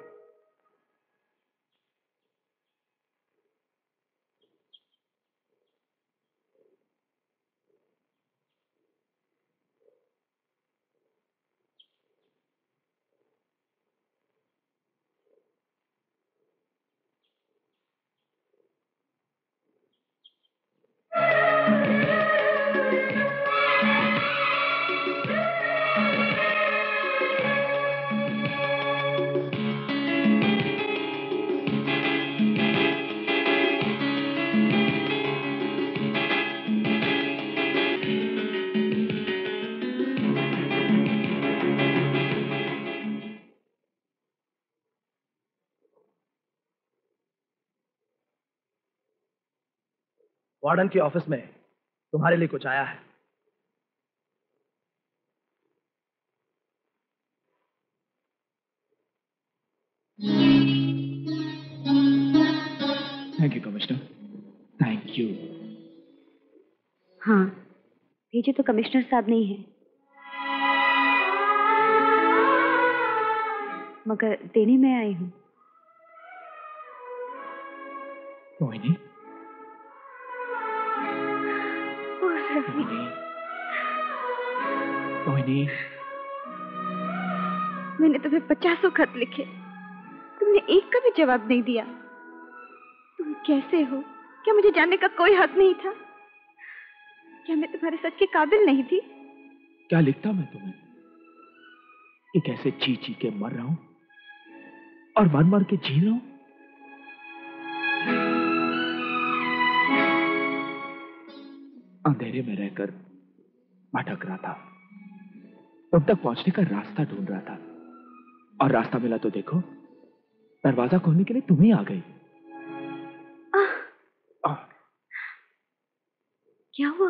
वार्डन के ऑफिस में तुम्हारे लिए कुछ आया है। Thank you commissioner, thank you. हाँ, भेजे तो कमिश्नर साहब नहीं है, मगर देने में आई हूँ। मोहिनी, मोहिनी, मैंने तुम्हें पचासों खत लिखे, तुमने एक का भी जवाब नहीं दिया। तुम कैसे हो, क्या मुझे जानने का कोई हक नहीं था? क्या मैं तुम्हारे सच के काबिल नहीं थी? क्या लिखता मैं तुम्हें कि कैसे जी जी के मर रहा हूं और मर मर के जी रहा हूं। अंधेरे में रहकर भटक रहा था, तुम तक पहुंचने का रास्ता ढूंढ रहा था, और रास्ता मिला तो देखो दरवाजा खोलने के लिए तुम ही आ गई। क्या हुआ?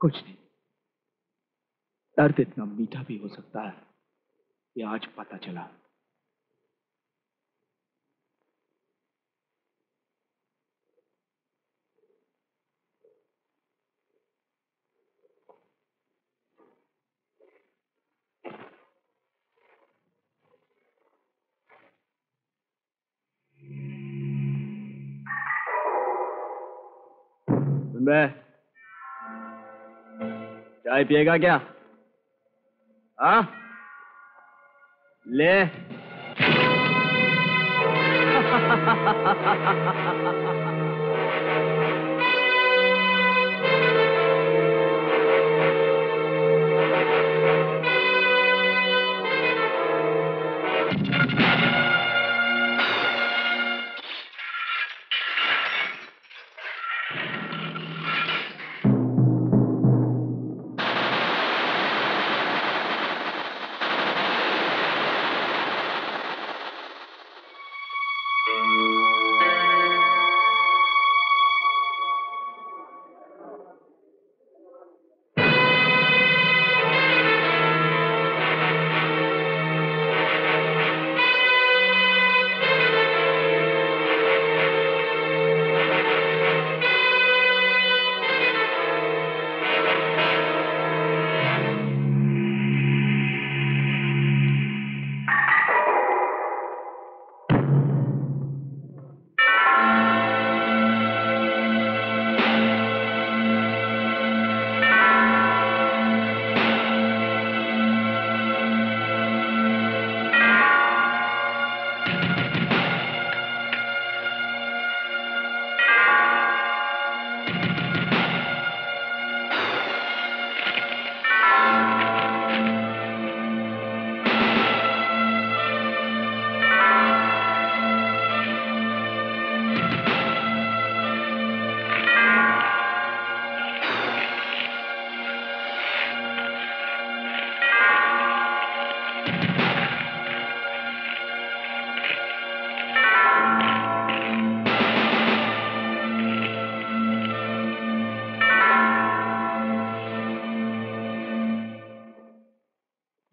कुछ नहीं। दर्द इतना मीठा भी हो सकता है, ये आज पता चला। चाय पिएगा क्या? आ? ले।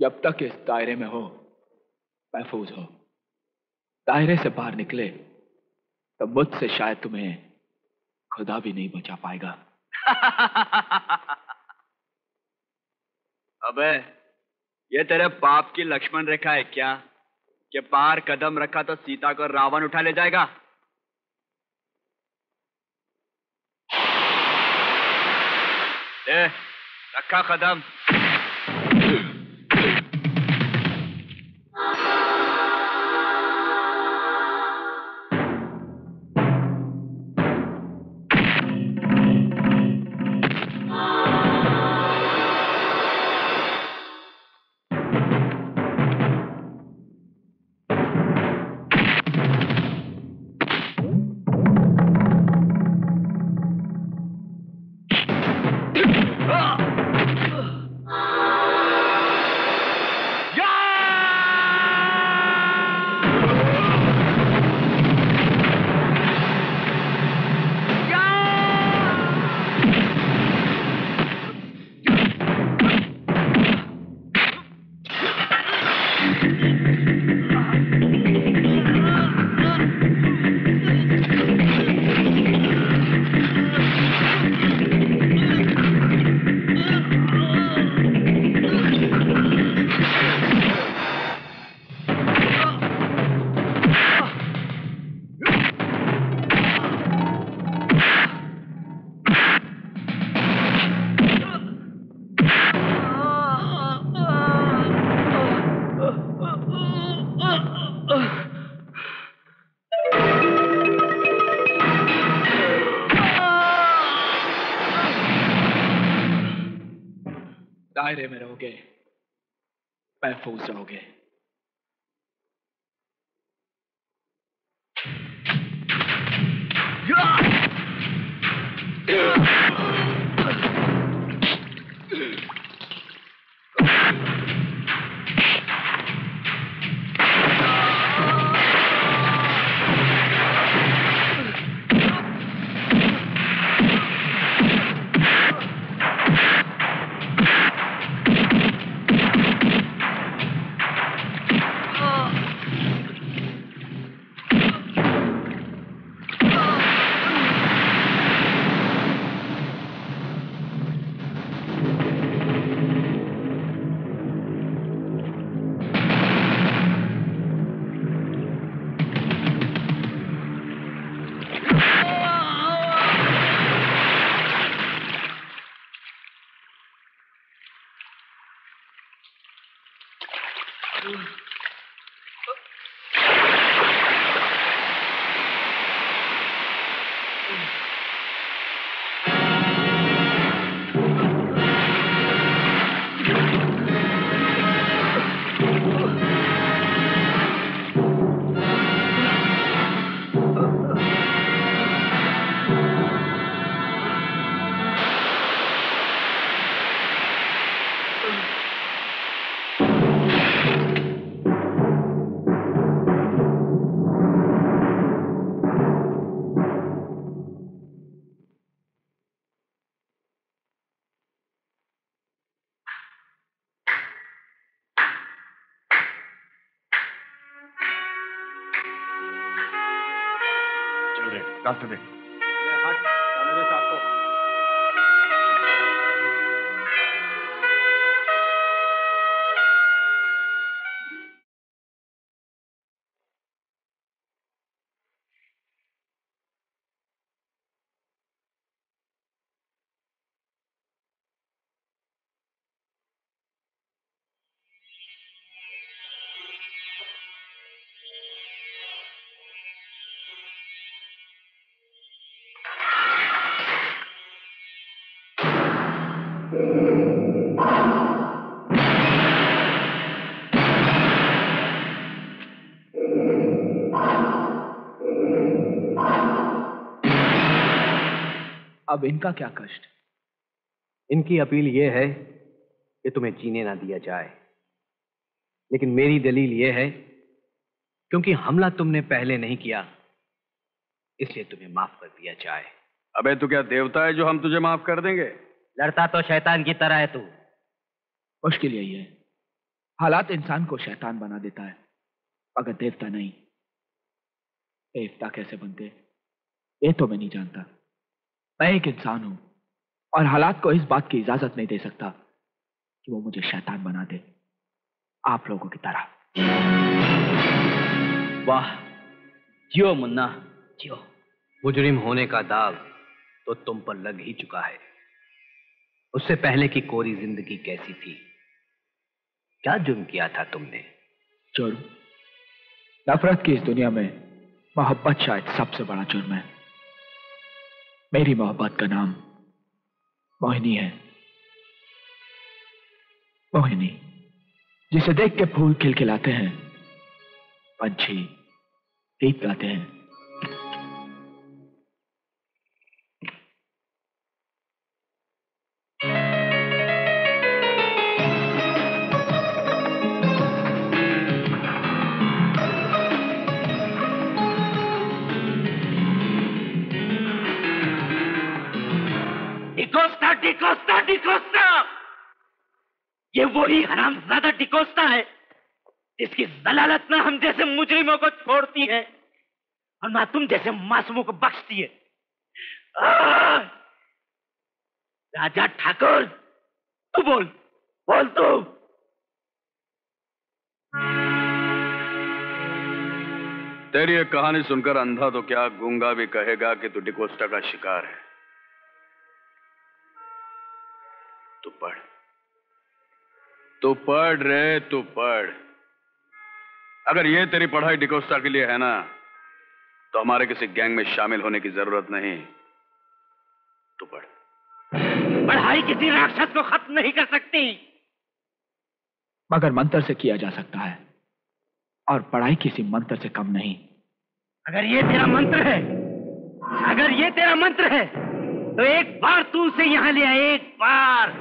जब तक इस दायरे में हो महफूज हो, दायरे से बाहर निकले तो मुझसे शायद तुम्हें खुदा भी नहीं बचा पाएगा। अबे, ये तेरे बाप की लक्ष्मण रेखा है क्या कि पार कदम रखा तो सीता को रावण उठा ले जाएगा? दे, रखा कदम। दायरे में रहोगे, महफूज रहोगे। रास्ते देख अब इनका क्या कष्ट? इनकी अपील यह है कि तुम्हें जीने ना दिया जाए, लेकिन मेरी दलील यह है क्योंकि हमला तुमने पहले नहीं किया इसलिए तुम्हें माफ कर दिया जाए। अबे तू क्या देवता है जो हम तुझे माफ कर देंगे? लड़ता तो शैतान की तरह है तू। मुश्किल यही है, हालात इंसान को शैतान बना देता है अगर देवता नहीं। देवता कैसे बनते ये तो मैं नहीं जानता। मैं एक इंसान हूं और हालात को इस बात की इजाजत नहीं दे सकता कि वो मुझे शैतान बना दे आप लोगों की तरह। वाह जियो मुन्ना जियो। मुजरिम होने का दाग तो तुम पर लग ही चुका है। उससे पहले की कोरी जिंदगी कैसी थी? क्या जुर्म किया था तुमने? जुर्म? नफरत की इस दुनिया में मोहब्बत शायद सबसे बड़ा जुर्म है। मेरी मोहब्बत का नाम मोहिनी है। मोहिनी जिसे देख के फूल खिलखिलाते हैं, पंछी गीत गाते हैं। डिकोस्टा, डिकोस्टा, डिकोस्टा, ये वही हरामजादा डिकोस्टा है जिसकी जलालत ना हम जैसे मुजरिमों को छोड़ती है और ना तुम जैसे मासूमों को बख्शती है। राजा ठाकुर तू बोल बोल तू। तेरी ये कहानी सुनकर अंधा तो क्या गूंगा भी कहेगा कि तू डिकोस्टा का शिकार है। तू पढ़, तू पढ़ रे, तू पढ़। अगर ये तेरी पढ़ाई डिकोस्टा के लिए है ना तो हमारे किसी गैंग में शामिल होने की जरूरत नहीं। तू पढ़। पढ़ाई किसी राक्षस को खत्म नहीं कर सकती। मगर मंत्र से किया जा सकता है और पढ़ाई किसी मंत्र से कम नहीं। अगर ये तेरा मंत्र है, अगर ये तेरा मंत्र है तो एक बार तू उसे यहाँ ले आए, एक बार।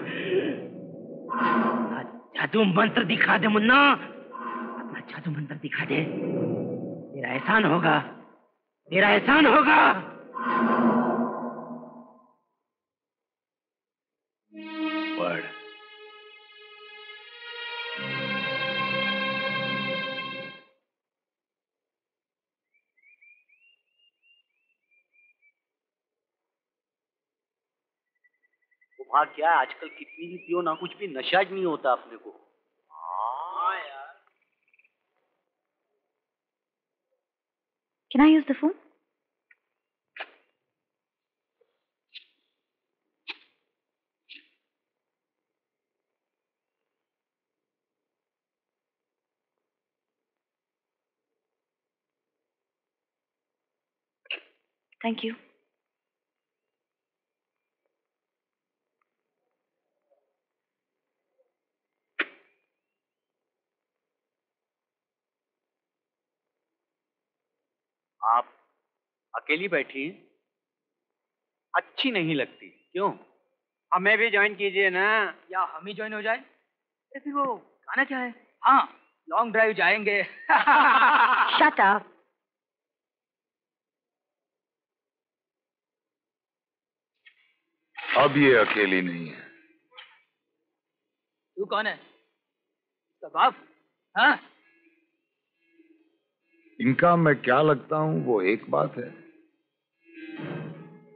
जादू मंत्र दिखा दे मुन्ना, अपना जादू मंत्र दिखा दे, तेरा एहसान होगा, तेरा एहसान होगा। पढ़। वहाँ क्या आजकल कितनी भी पियो ना, कुछ भी नशा नहीं होता अपने को। हाँ यार। Can I use the phone? Thank you. आप अकेली बैठी हैं, अच्छी नहीं लगती। क्यों? हमें भी ज्वाइन कीजिए ना। या हम ही ज्वाइन हो जाए? फिर वो गाना क्या है? हाँ, लॉन्ग ड्राइव जाएंगे। Shut up. अब ये अकेली नहीं है। तू कौन है? इसका बाप? हाँ? इनका मैं क्या लगता हूं वो एक बात है,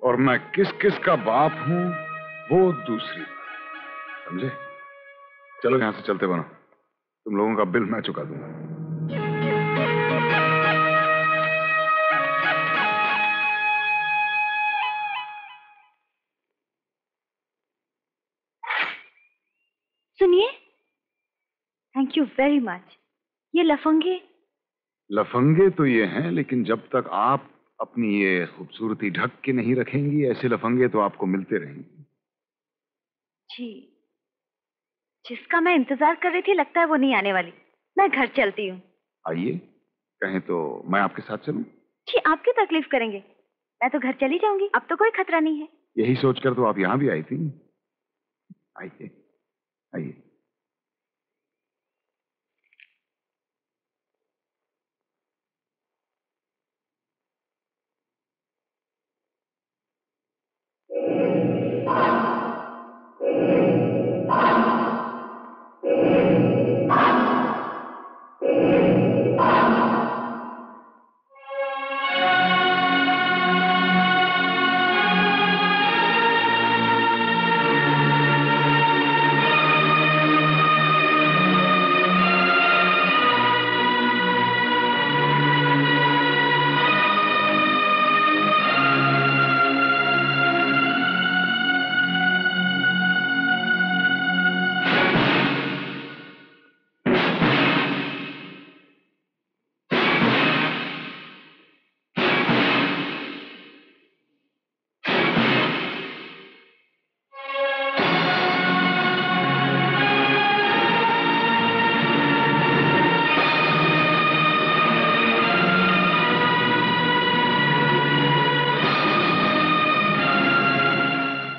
और मैं किस किस का बाप हूं वो दूसरी बात। समझे? चलो यहां से चलते बनो, तुम लोगों का बिल मैं चुका दूंगा। सुनिए, थैंक यू वेरी मच। ये लफंगे लफंगे तो ये हैं, लेकिन जब तक आप अपनी ये खूबसूरती ढक के नहीं रखेंगी, ऐसे लफंगे तो आपको मिलते रहेंगे। जी, जिसका मैं इंतजार कर रही थी लगता है वो नहीं आने वाली। मैं घर चलती हूँ। आइए, कहें तो मैं आपके साथ चलूँ? जी, आप क्यों तकलीफ करेंगे, मैं तो घर चली जाऊंगी, अब तो कोई खतरा नहीं है। यही सोचकर तो आप यहाँ भी आई थी। आइए आइए।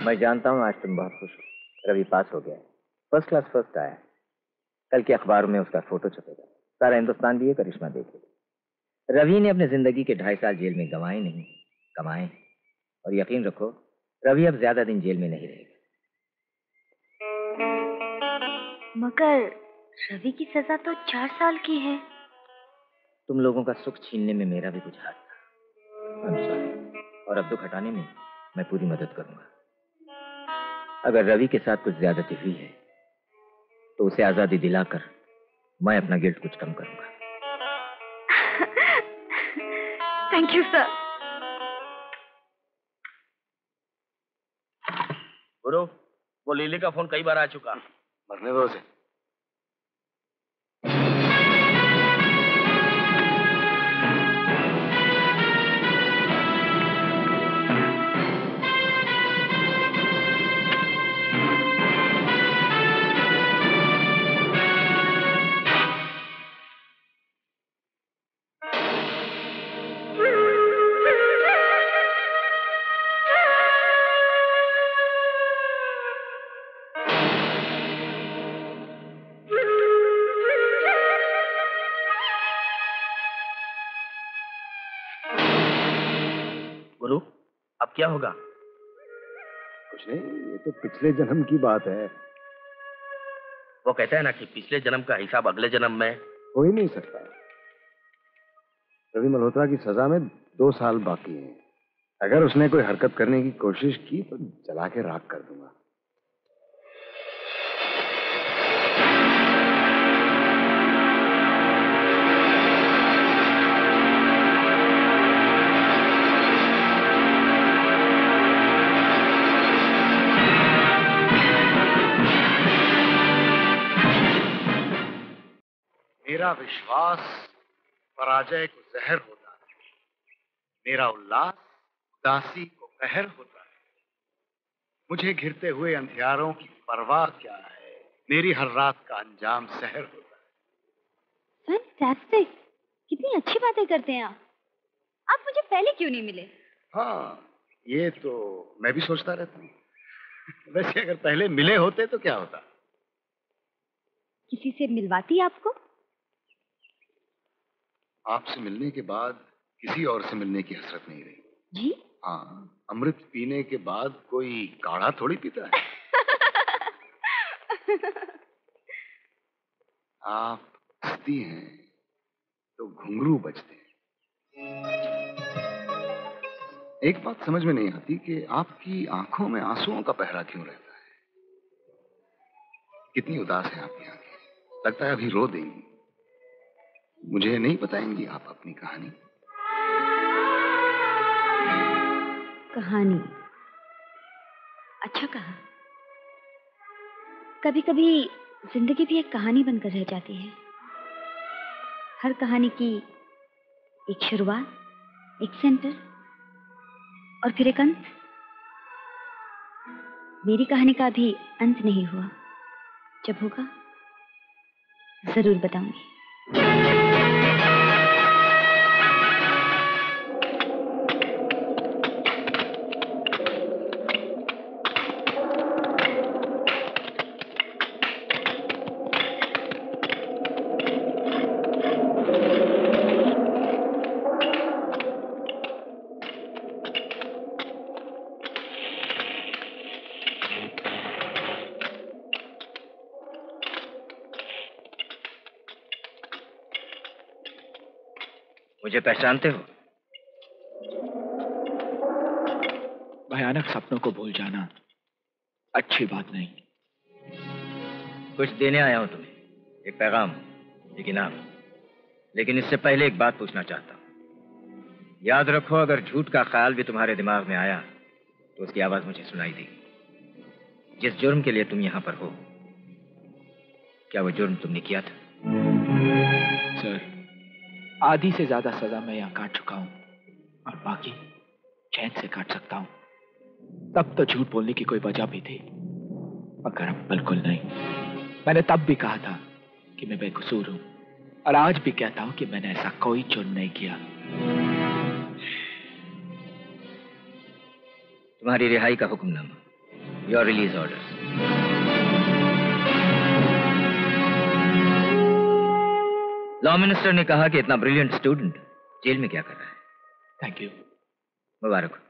मैं जानता हूँ आज तुम बहुत खुश हो। रवि पास हो गया है, फर्स्ट क्लास फर्स्ट आया है। कल के अखबारों में उसका फोटो छपेगा, सारा हिंदुस्तान भी ये करिश्मा देखेगा। रवि ने अपने जिंदगी के ढाई साल जेल में गंवाए नहीं, कमाए। और यकीन रखो, रवि अब ज्यादा दिन जेल में नहीं रहेगा। मगर रवि की सजा तो चार साल की है। तुम लोगों का सुख छीनने में, में मेरा भी कुछ हाथ था, और अब दुख हटाने में मैं पूरी मदद करूंगा। अगर रवि के साथ कुछ ज्यादती हुई है तो उसे आजादी दिलाकर मैं अपना गिल्ट कुछ कम करूंगा। Thank you sir. गुरु, वो लीली का फोन कई बार आ चुका, मरने दो उसे। क्या होगा? कुछ नहीं, ये तो पिछले जन्म की बात है। वो कहता है ना कि पिछले जन्म का हिसाब अगले जन्म में हो ही नहीं सकता। रवि मल्होत्रा की सजा में दो साल बाकी हैं। अगर उसने कोई हरकत करने की कोशिश की तो जला के राख कर दूंगा। मेरा विश्वास पराजय को जहर होता है, मेरा उल्लास उदासी को कहर होता है। मुझे घिरते हुए अंधियारों की परवाह क्या है, मेरी हर रात का अंजाम सहर होता है। फैंटास्टिक, कितनी अच्छी बातें करते हैं आप। आप मुझे पहले क्यों नहीं मिले? हाँ, ये तो मैं भी सोचता रहता हूँ। वैसे अगर पहले मिले होते तो क्या होता? किसी से मिलवाती आपको? आपसे मिलने के बाद किसी और से मिलने की हसरत नहीं रही जी। हाँ, अमृत पीने के बाद कोई काढ़ा थोड़ी पीता है। आप हंसती हैं तो घुंघरू बजते हैं। एक बात समझ में नहीं आती कि आपकी आंखों में आंसुओं का पहरा क्यों रहता है। कितनी उदास है आपकी आंखें, लगता है अभी रो देंगी। मुझे नहीं बताएंगी आप अपनी कहानी? कहानी? अच्छा कहा, कभी कभी जिंदगी भी एक कहानी बनकर रह जाती है। हर कहानी की एक शुरुआत, एक सेंटर और फिर एक अंत। मेरी कहानी का भी अंत नहीं हुआ। जब होगा जरूर बताऊंगी। मुझे पहचानते हो? भयानक सपनों को भूल जाना अच्छी बात नहीं। कुछ देने आया हूं तुम्हें, एक पैगाम, एक इनाम। लेकिन इससे पहले एक बात पूछना चाहता हूं। याद रखो, अगर झूठ का ख्याल भी तुम्हारे दिमाग में आया तो उसकी आवाज मुझे सुनाई देगी। जिस जुर्म के लिए तुम यहां पर हो, क्या वो जुर्म तुमने किया था? सर, आधी से ज्यादा सजा मैं यहाँ काट चुका हूँ और बाकी चैन से काट सकता हूँ। तब तो झूठ बोलने की कोई वजह भी थी, मगर अब बिल्कुल नहीं। मैंने तब भी कहा था कि मैं बेकसूर हूँ और आज भी कहता हूँ कि मैंने ऐसा कोई जुर्म नहीं किया। तुम्हारी रिहाई का हुक्मनामा, your release order. Law minister ने कहा कि इतना ब्रिलियंट स्टूडेंट जेल में क्या कर रहा है। Thank you. मुबारक।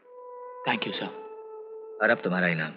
Thank you sir. और अब तुम्हारा इनाम।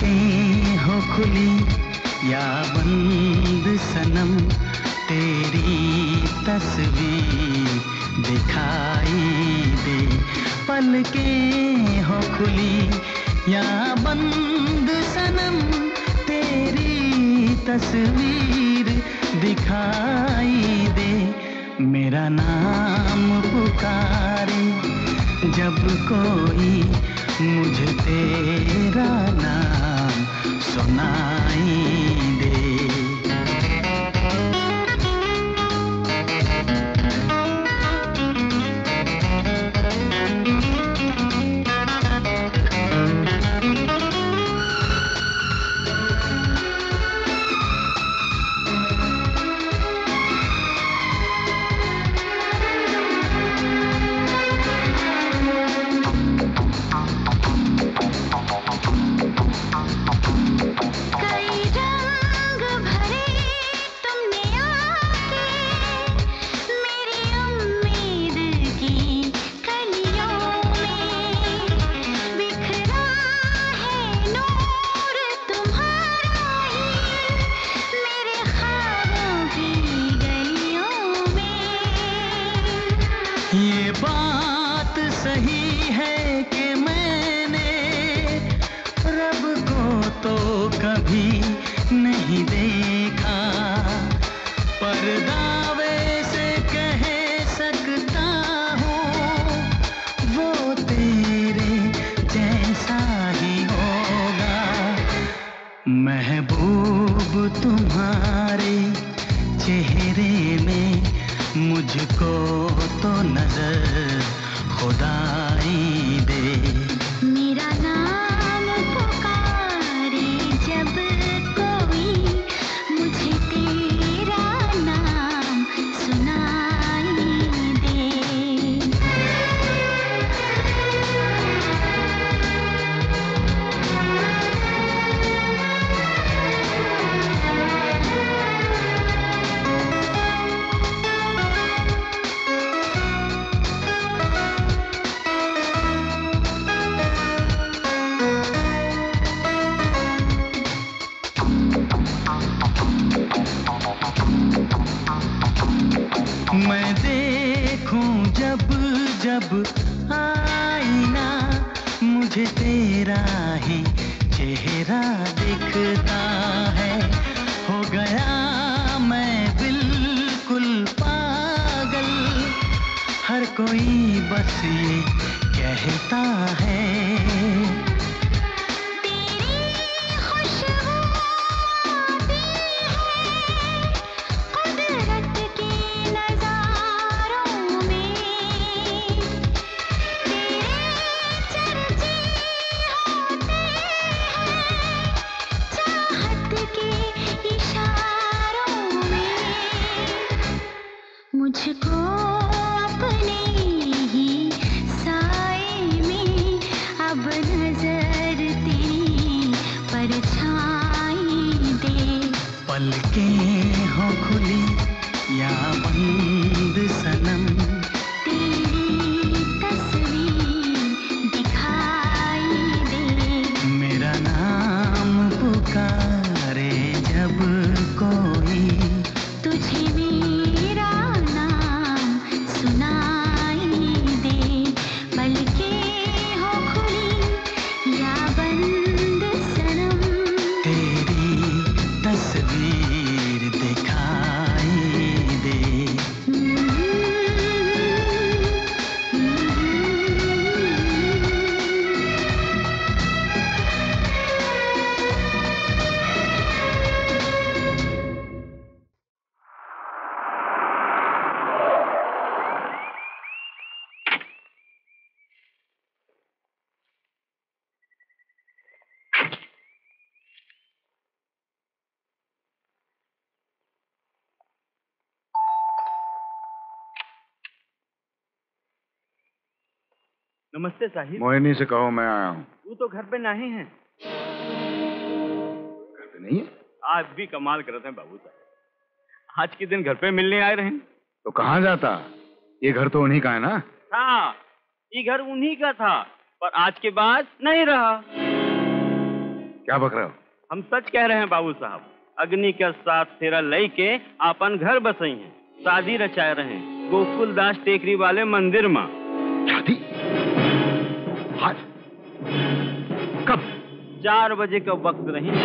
आँखें हो खुली या बंद सनम, तेरी तस्वीर दिखाई दे। पलकें हो खुली या बंद सनम, तेरी तस्वीर दिखाई दे। मेरा नाम पुकारे जब कोई, मुझे तेरा नाम सुनाई दे। नमस्ते साहिब। मोहिनी से कहो मैं आया हूँ। तू तो घर पे नहीं है। घर पे नहीं है? आज भी कमाल करते हैं बाबू साहब, आज के दिन घर पे मिलने आए रहे हैं। तो कहाँ जाता? ये घर तो उन्हीं का है ना? हाँ, ये घर उन्हीं का था, पर आज के बाद नहीं रहा। क्या बक रहे हो? हम सच कह रहे हैं बाबू साहब। अग्नि के साथ फेरा लई के आपन घर बसई है, शादी रचाए रहे गोकुल दास टेकरी वाले मंदिर में। शादी? आज? कब? चार बजे का वक्त रही।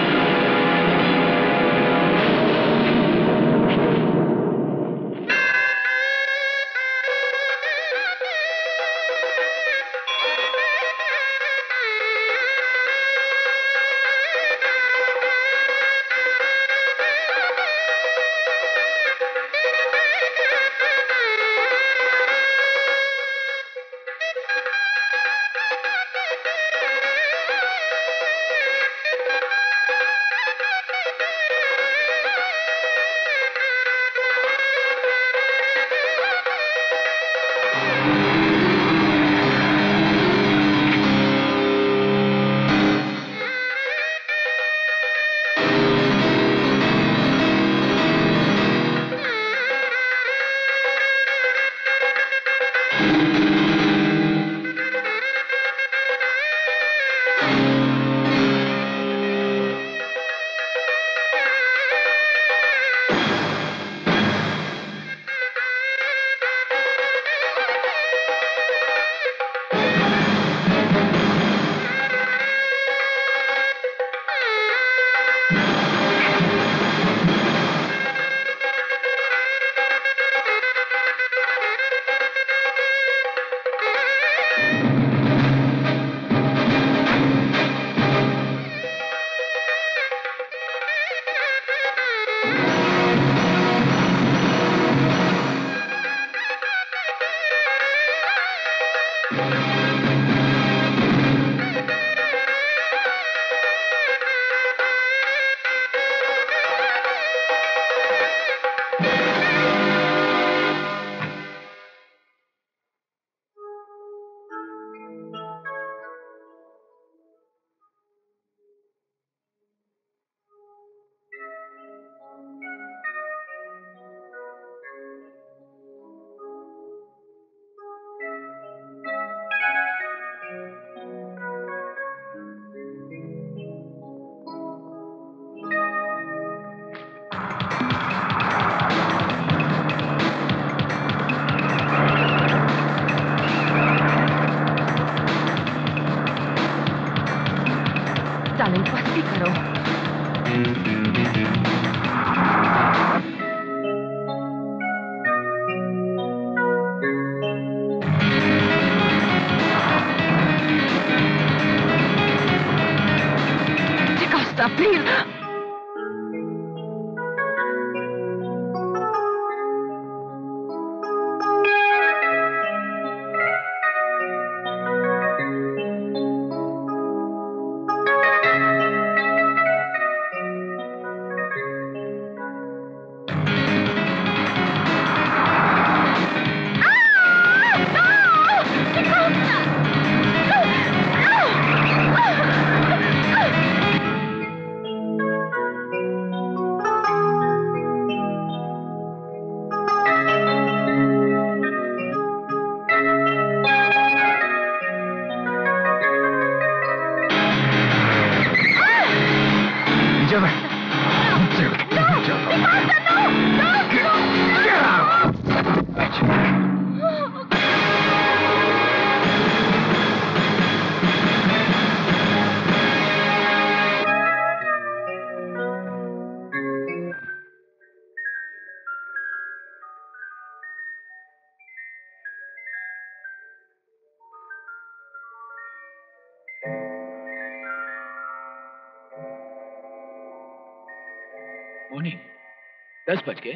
दस बज गए,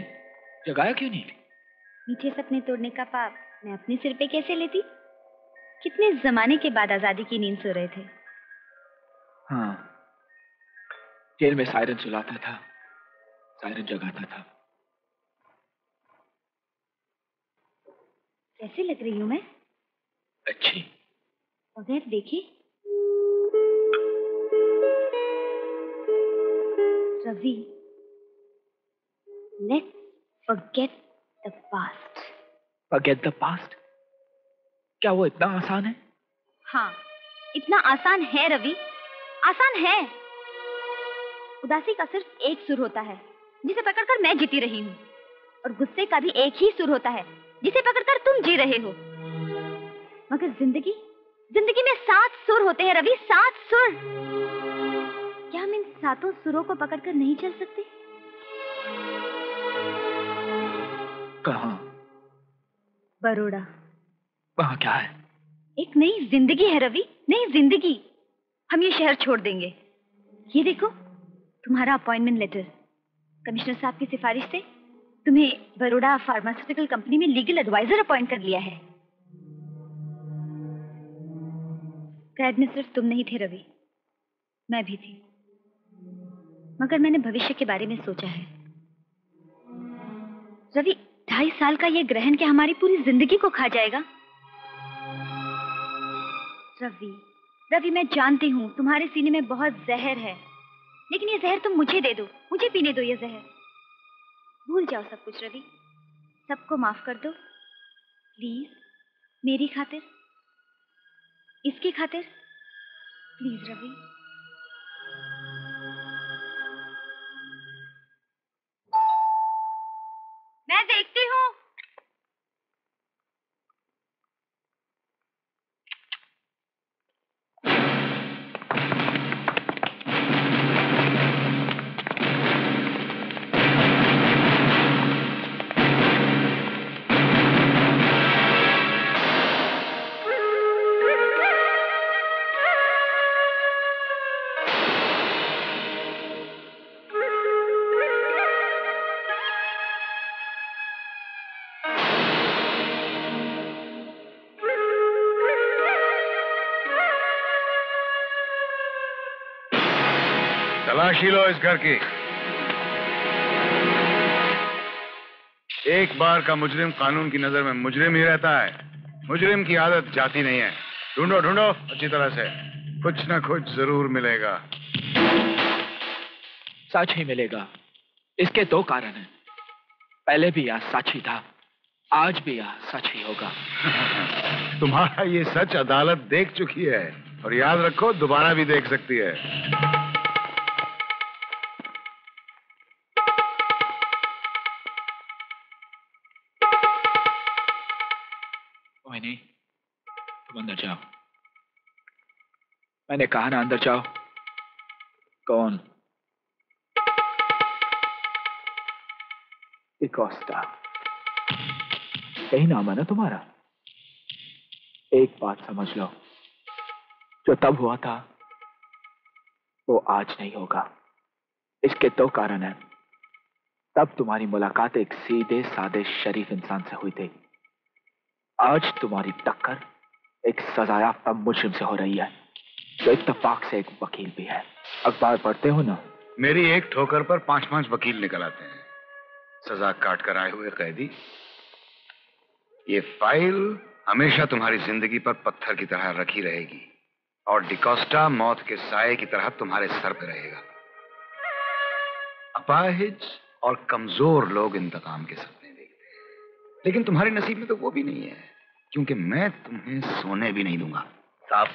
जगाया क्यों नहीं? मीठे सपने तोड़ने का पाप मैं अपने सिर पे कैसे लेती? कितने जमाने के बाद आजादी की नींद सो रहे थे। हाँ, जेल में सायरन सुलाता था, सायरन जगाता था। कैसे लग रही हूँ मैं? अच्छी। अगर देखी Ravi, let's forget the past. Forget the past? क्या वो इतना आसान है? हाँ, इतना आसान है रवि, आसान है। उदासी का सिर्फ एक सुर होता है जिसे पकड़कर मैं जीती रही हूँ, और गुस्से का भी एक ही सुर होता है जिसे पकड़कर तुम जी रहे हो। मगर जिंदगी जिंदगी में सात सुर होते हैं रवि, सात सुर। क्या हम इन सातों सुरों को पकड़कर नहीं चल सकते? कहाँ? बरोड़ा। वहाँ क्या है? एक नई जिंदगी है रवि, नई जिंदगी। हम ये शहर छोड़ देंगे। ये देखो तुम्हारा अपॉइंटमेंट लेटर। कमिश्नर साहब की सिफारिश से तुम्हें बरोड़ा फार्मास्यूटिकल कंपनी में लीगल एडवाइजर अपॉइंट कर लिया है। कैड में सिर्फ तुम नहीं थे रवि, मैं भी थी, मगर मैंने भविष्य के बारे में सोचा है रवि। ढाई साल का ये ग्रहण क्या हमारी पूरी जिंदगी को खा जाएगा? रवि रवि मैं जानती हूँ तुम्हारे सीने में बहुत जहर है, लेकिन ये जहर तुम मुझे दे दो, मुझे पीने दो ये जहर। भूल जाओ सब कुछ रवि, सबको माफ कर दो प्लीज, मेरी खातिर, इसकी खातिर, प्लीज रवि। मैं देखती हूँ। तलाशी लो इस घर की। एक बार का मुजरिम कानून की नजर में मुजरिम ही रहता है। मुजरिम की आदत जाती नहीं है। ढूंढो ढूंढो अच्छी तरह से, कुछ ना कुछ जरूर मिलेगा। सच ही मिलेगा। इसके दो कारण हैं। पहले भी यह सच ही था, आज भी यह सच ही होगा। तुम्हारा ये सच अदालत देख चुकी है, और याद रखो दोबारा भी देख सकती है। अंदर जाओ, मैंने कहा ना अंदर जाओ। कौन? डिकोस्टा। यही नाम है ना तुम्हारा? एक बात समझ लो, जो तब हुआ था वो आज नहीं होगा। इसके दो कारण हैं। तब तुम्हारी मुलाकात एक सीधे साधे शरीफ इंसान से हुई थी, आज तुम्हारी टक्कर एक सजायाफ्ता मुजरिम से हो रही है, जो इत्तफाक से एक वकील भी है। अखबार पढ़ते हो ना? मेरी एक ठोकर पर पांच पांच वकील निकल आते हैं, सजा काट कर आए हुए कैदी। ये फाइल हमेशा तुम्हारी जिंदगी पर पत्थर की तरह रखी रहेगी, और डिकोस्टा मौत के साये की तरह तुम्हारे सर पर रहेगा। अपाहिज और कमजोर लोग इंतकाम के सपने देखते हैं, लेकिन तुम्हारे नसीब में तो वो भी नहीं है, क्योंकि मैं तुम्हें सोने भी नहीं दूंगा। साहब,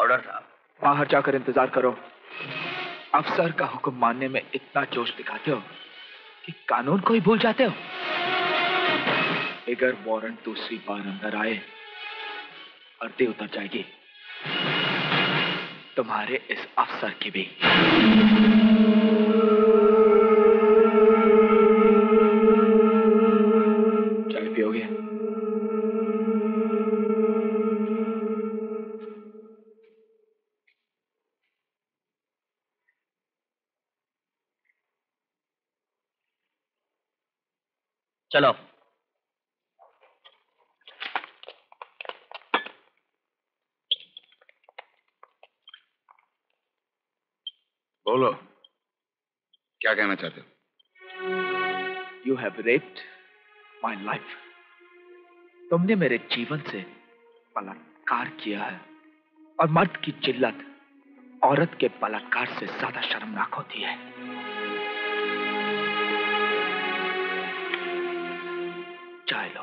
ऑर्डर साहब। बाहर जाकर इंतजार करो। अफसर का हुक्म मानने में इतना जोश दिखाते हो कि कानून को ही भूल जाते हो। अगर वारंट दूसरी बार अंदर आए, अर्धी उतर जाएगी, तुम्हारे इस अफसर की भी। चाय पियोगे? चलो। बोलो, क्या कहना चाहते हो? You have raped my life. तुमने मेरे जीवन से बलात्कार किया है, और मर्द की जिल्लत औरत के बलात्कार से ज्यादा शर्मनाक होती है। चाय लो।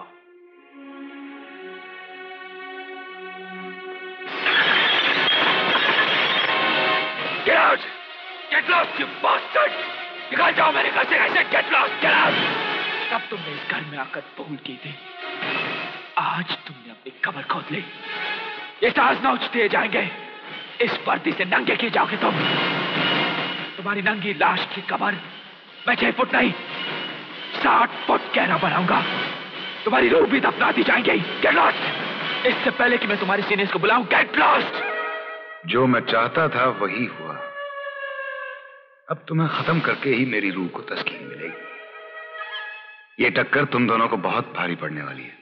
Get out! Get Get lost, you bastard! निकल जाओ मेरे घर से कैसे? Get lost, get out! तब तुमने इस घर में आकर भूल की थी। आज तुमने अपनी कमर खोद ली। ये सांस न उछते जाएंगे। इस पर्दी से नंगे किए जाओगे तुम। तुम्हारी नंगी लाश की कमर मैं छह फुट नहीं, साठ फुट गहरा बनाऊंगा। तुम्हारी रूह भी दफना दी जाएंगी। Get lost! इससे पहले कि मैं तुम्हारे सीनियर्स को बुलाऊं, Get lost! जो मैं चाहता था वही हुआ। अब तुम्हें खत्म करके ही मेरी रूह को तस्कीन मिलेगी। ये टक्कर तुम दोनों को बहुत भारी पड़ने वाली है।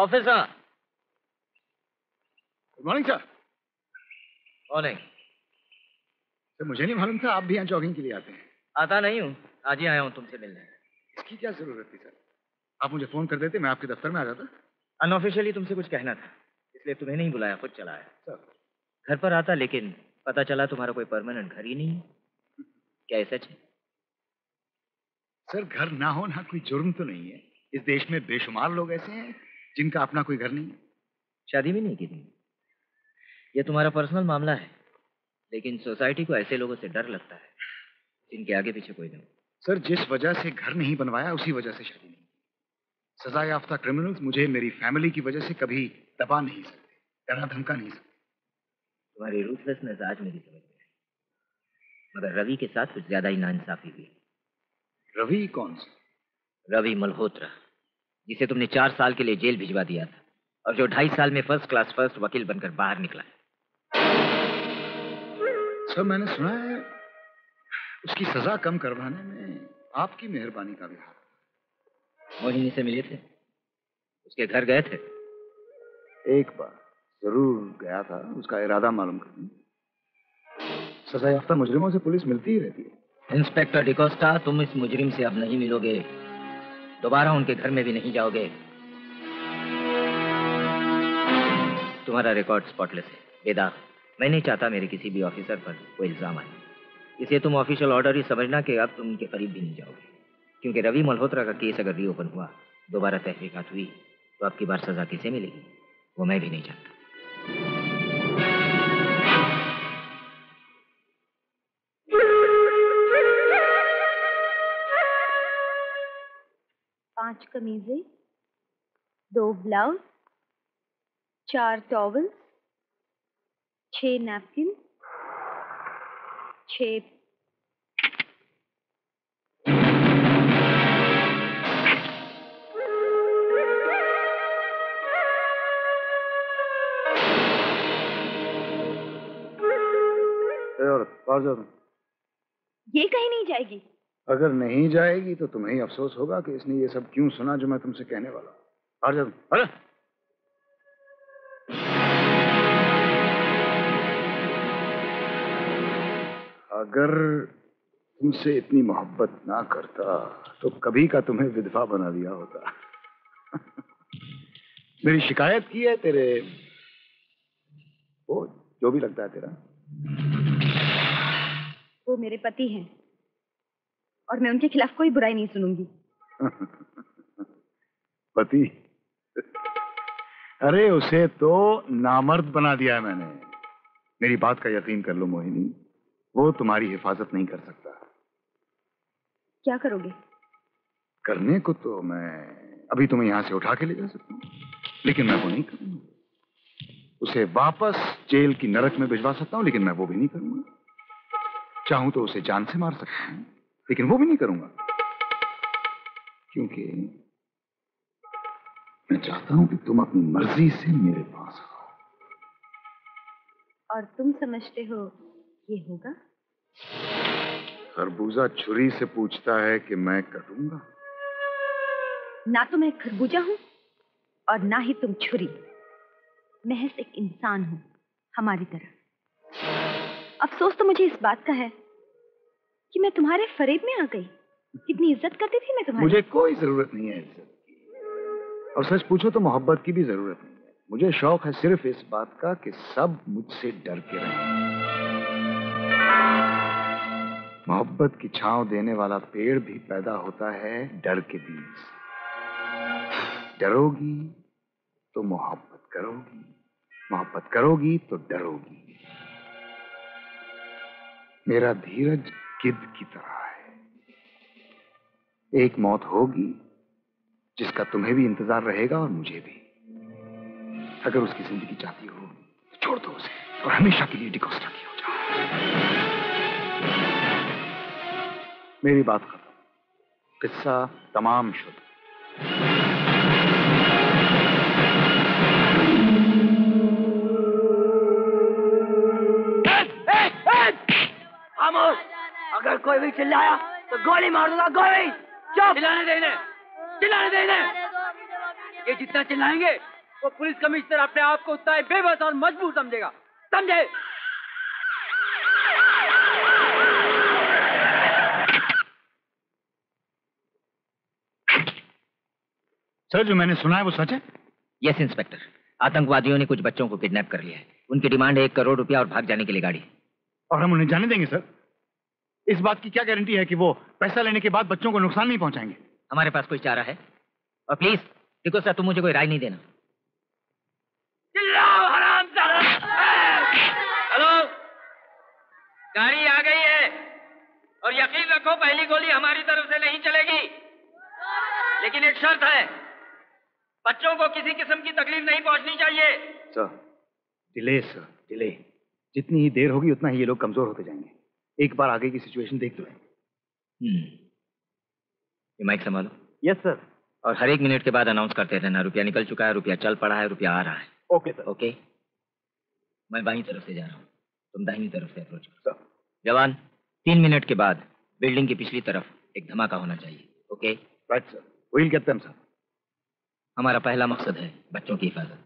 Officer. Good morning, sir. Morning. Sir, मुझे नहीं मालूम था आप भी यहाँ जॉगिंग के लिए आते हैं। आता नहीं हूँ, आज ही आया हूँ तुमसे मिलने। इसकी क्या जरूरत थी सर? आप मुझे फोन कर देते, मैं आपके दफ्तर में आ जाता। अनऑफिशियली तुमसे कुछ कहना था, इसलिए तुम्हें नहीं बुलाया, खुद चला आया। सर घर पर आता, लेकिन पता चला तुम्हारा कोई परमानेंट घर ही नहीं है। क्या ये सच है? सर घर ना हो ना कोई जुर्म तो नहीं है। इस देश में बेशुमार लोग ऐसे हैं जिनका अपना कोई घर नहीं। शादी भी नहीं की थी। ये तुम्हारा पर्सनल मामला है, लेकिन सोसाइटी को ऐसे लोगों से डर लगता है जिनके आगे पीछे कोई नहीं। सर जिस वजह से घर नहीं बनवाया उसी वजह से शादी नहीं। सजा याफ्ता क्रिमिनल्स मुझे मेरी फैमिली की वजह से कभी दबा नहीं सकते, डरा धमका नहीं सकते। तुम्हारी रूथलेसनेस आज मेरी समझ में आई, मगर रवि के साथ कुछ ज्यादा ही नाइंसाफी हुई। रवि कौन सा? रवि मल्होत्रा, जिसे तुमने चार साल के लिए जेल भिजवा दिया था और जो ढाई साल में फर्स्ट क्लास फर्स्ट वकील बनकर बाहर निकला है। सर मैंने सुना है उसकी सजा कम करवाने में आपकी मेहरबानी का भी हाथ। मोहिनी से मिले थे? उसके घर गए थे? एक बार जरूर गया था, उसका इरादा मालूम करने। सजा याफ्ता मुजरिमों से पुलिस मिलती ही रहती है। इंस्पेक्टर डिकोस्टा, तुम इस मुजरिम से अब नहीं मिलोगे, दोबारा उनके घर में भी नहीं जाओगे। तुम्हारा रिकॉर्ड स्पॉटलेस है, बेदाग। मैं नहीं चाहता मेरे किसी भी ऑफिसर पर कोई इल्जाम आए, इसलिए तुम ऑफिशियल ऑर्डर ही समझना कि अब तुम उनके करीब भी नहीं जाओगे, क्योंकि रवि मल्होत्रा का केस अगर रीओपन हुआ, दोबारा तहकीकात हुई, तो आपकी बार सजा किसे मिलेगी वो मैं भी नहीं चाहता। पांच कमीजें, दो ब्लाउज, चार टॉवल्स, छह नैपकिन, छह और ये कहीं नहीं जाएगी। अगर नहीं जाएगी तो तुम्हें ही अफसोस होगा कि इसने ये सब क्यों सुना जो मैं तुमसे कहने वाला हूं। आ जाओ। अरे अगर तुमसे इतनी मोहब्बत ना करता तो कभी का तुम्हें विधवा बना दिया होता। मेरी शिकायत की है तेरे वो जो भी लगता है तेरा, वो मेरे पति हैं। और मैं उनके खिलाफ कोई बुराई नहीं सुनूंगी। पति, अरे उसे तो नामर्द बना दिया है मैंने। मेरी बात का यकीन कर लो मोहिनी, वो तुम्हारी हिफाजत नहीं कर सकता। क्या करोगे? करने को तो मैं अभी तुम्हें यहाँ से उठा के ले जा सकता हूँ, लेकिन मैं वो नहीं करूँगा। उसे वापस जेल की नरक में भिजवा सकता हूँ, लेकिन मैं वो भी नहीं करूँगा। चाहूँ तो उसे जान से मार सकता हूँ, लेकिन वो भी नहीं करूँगा, क्योंकि मैं चाहता हूँ कि तुम अपनी मर्जी से मेरे पास आओ। और तुम समझते हो ये होगा? खरबूजा छुरी से पूछता है कि मैं कटूंगा? ना तो मैं खरबूजा हूँ और ना ही तुम छुरी। महज एक इंसान हूँ हमारी तरह। अफसोस तो मुझे इस बात का है कि मैं तुम्हारे फरेब में आ गई। कितनी इज्जत करती थी मैं तुम्हारी। मुझे कोई जरूरत नहीं है इज्जत की, और सच पूछो तो मोहब्बत की भी जरूरत नहीं है। मुझे शौक है सिर्फ इस बात का कि सब मुझसे डर के रहें। मोहब्बत की छांव देने वाला पेड़ भी पैदा होता है डर के बीच। डरोगी तो मोहब्बत करोगी, मोहब्बत करोगी तो डरोगी। मेरा धीरज गिद्ध की तरह है। एक मौत होगी जिसका तुम्हें भी इंतजार रहेगा और मुझे भी। अगर उसकी जिंदगी चाहती हो तो छोड़ दो उसे और हमेशा के लिए डिकोस्टा की हो जाओ। मेरी बात खत्म, किस्सा तमाम शुद्ध। खामोश, अगर कोई भी चिल्लाया तो गोली मार दूंगा। गोली चिल्लाने देने, चिल्लाने देने। ये जितना चिल्लाएंगे वो पुलिस कमिश्नर अपने आप को उतना ही बेबस और मजबूर समझेगा। समझे? सर, जो मैंने सुना है वो सच है? यस इंस्पेक्टर, आतंकवादियों ने कुछ बच्चों को किडनैप कर लिया है। उनकी डिमांड है एक करोड़ रुपया और भाग जाने के लिए गाड़ी। और हम उन्हें जाने देंगे सर? इस बात की क्या गारंटी है कि वो पैसा लेने के बाद बच्चों को नुकसान नहीं पहुंचाएंगे? हमारे पास कोई चारा है। और प्लीज देखो सर, तुम मुझे कोई राय नहीं देना। चिल्लाओ हरामजादा! हेलो, गाड़ी आ गई है और यकीन रखो पहली गोली हमारी तरफ से नहीं चलेगी, लेकिन एक शर्त है, बच्चों को किसी किस्म की तकलीफ नहीं पहुंचनी चाहिए। Sir delay, sir delay. जितनी ही देर होगी उतना ही ये लोग कमजोर होते जाएंगे। एक बार आगे की सिचुएशन देख दो। ये माइक संभालो। Yes sir. और हर एक मिनट के बाद अनाउंस करते रहना, रुपया निकल चुका है, रुपया चल पड़ा है, रुपया आ रहा है। Okay sir. ओके, मैं बाईं तरफ से जा रहा हूँ, तुम दाहिनी तरफ से अप्रोच करो। जवान, तीन मिनट के बाद बिल्डिंग की पिछली तरफ एक धमाका होना चाहिए। Okay? Right sir, will get them sir. हमारा पहला मकसद है बच्चों की हिफाजत।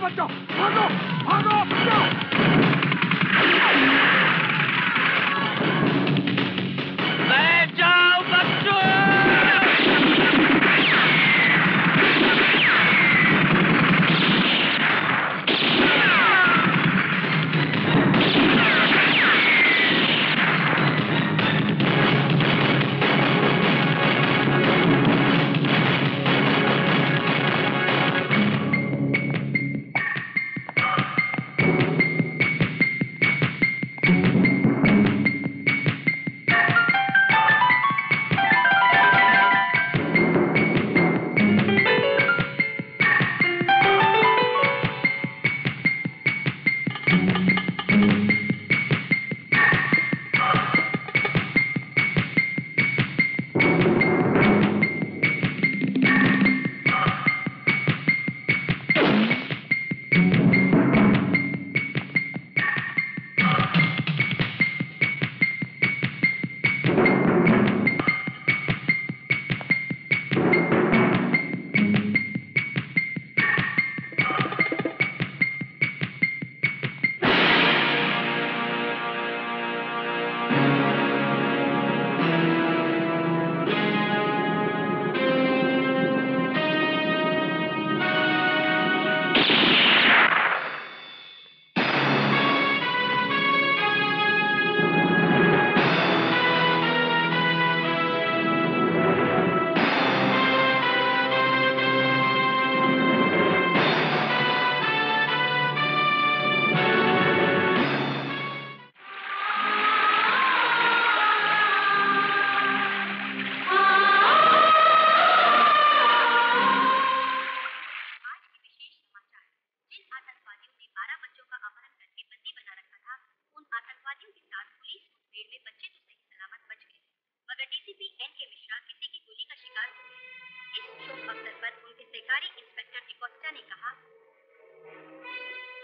भागो बच्चों, भागो भागो बच्चों। मैं जाओ बच्चों।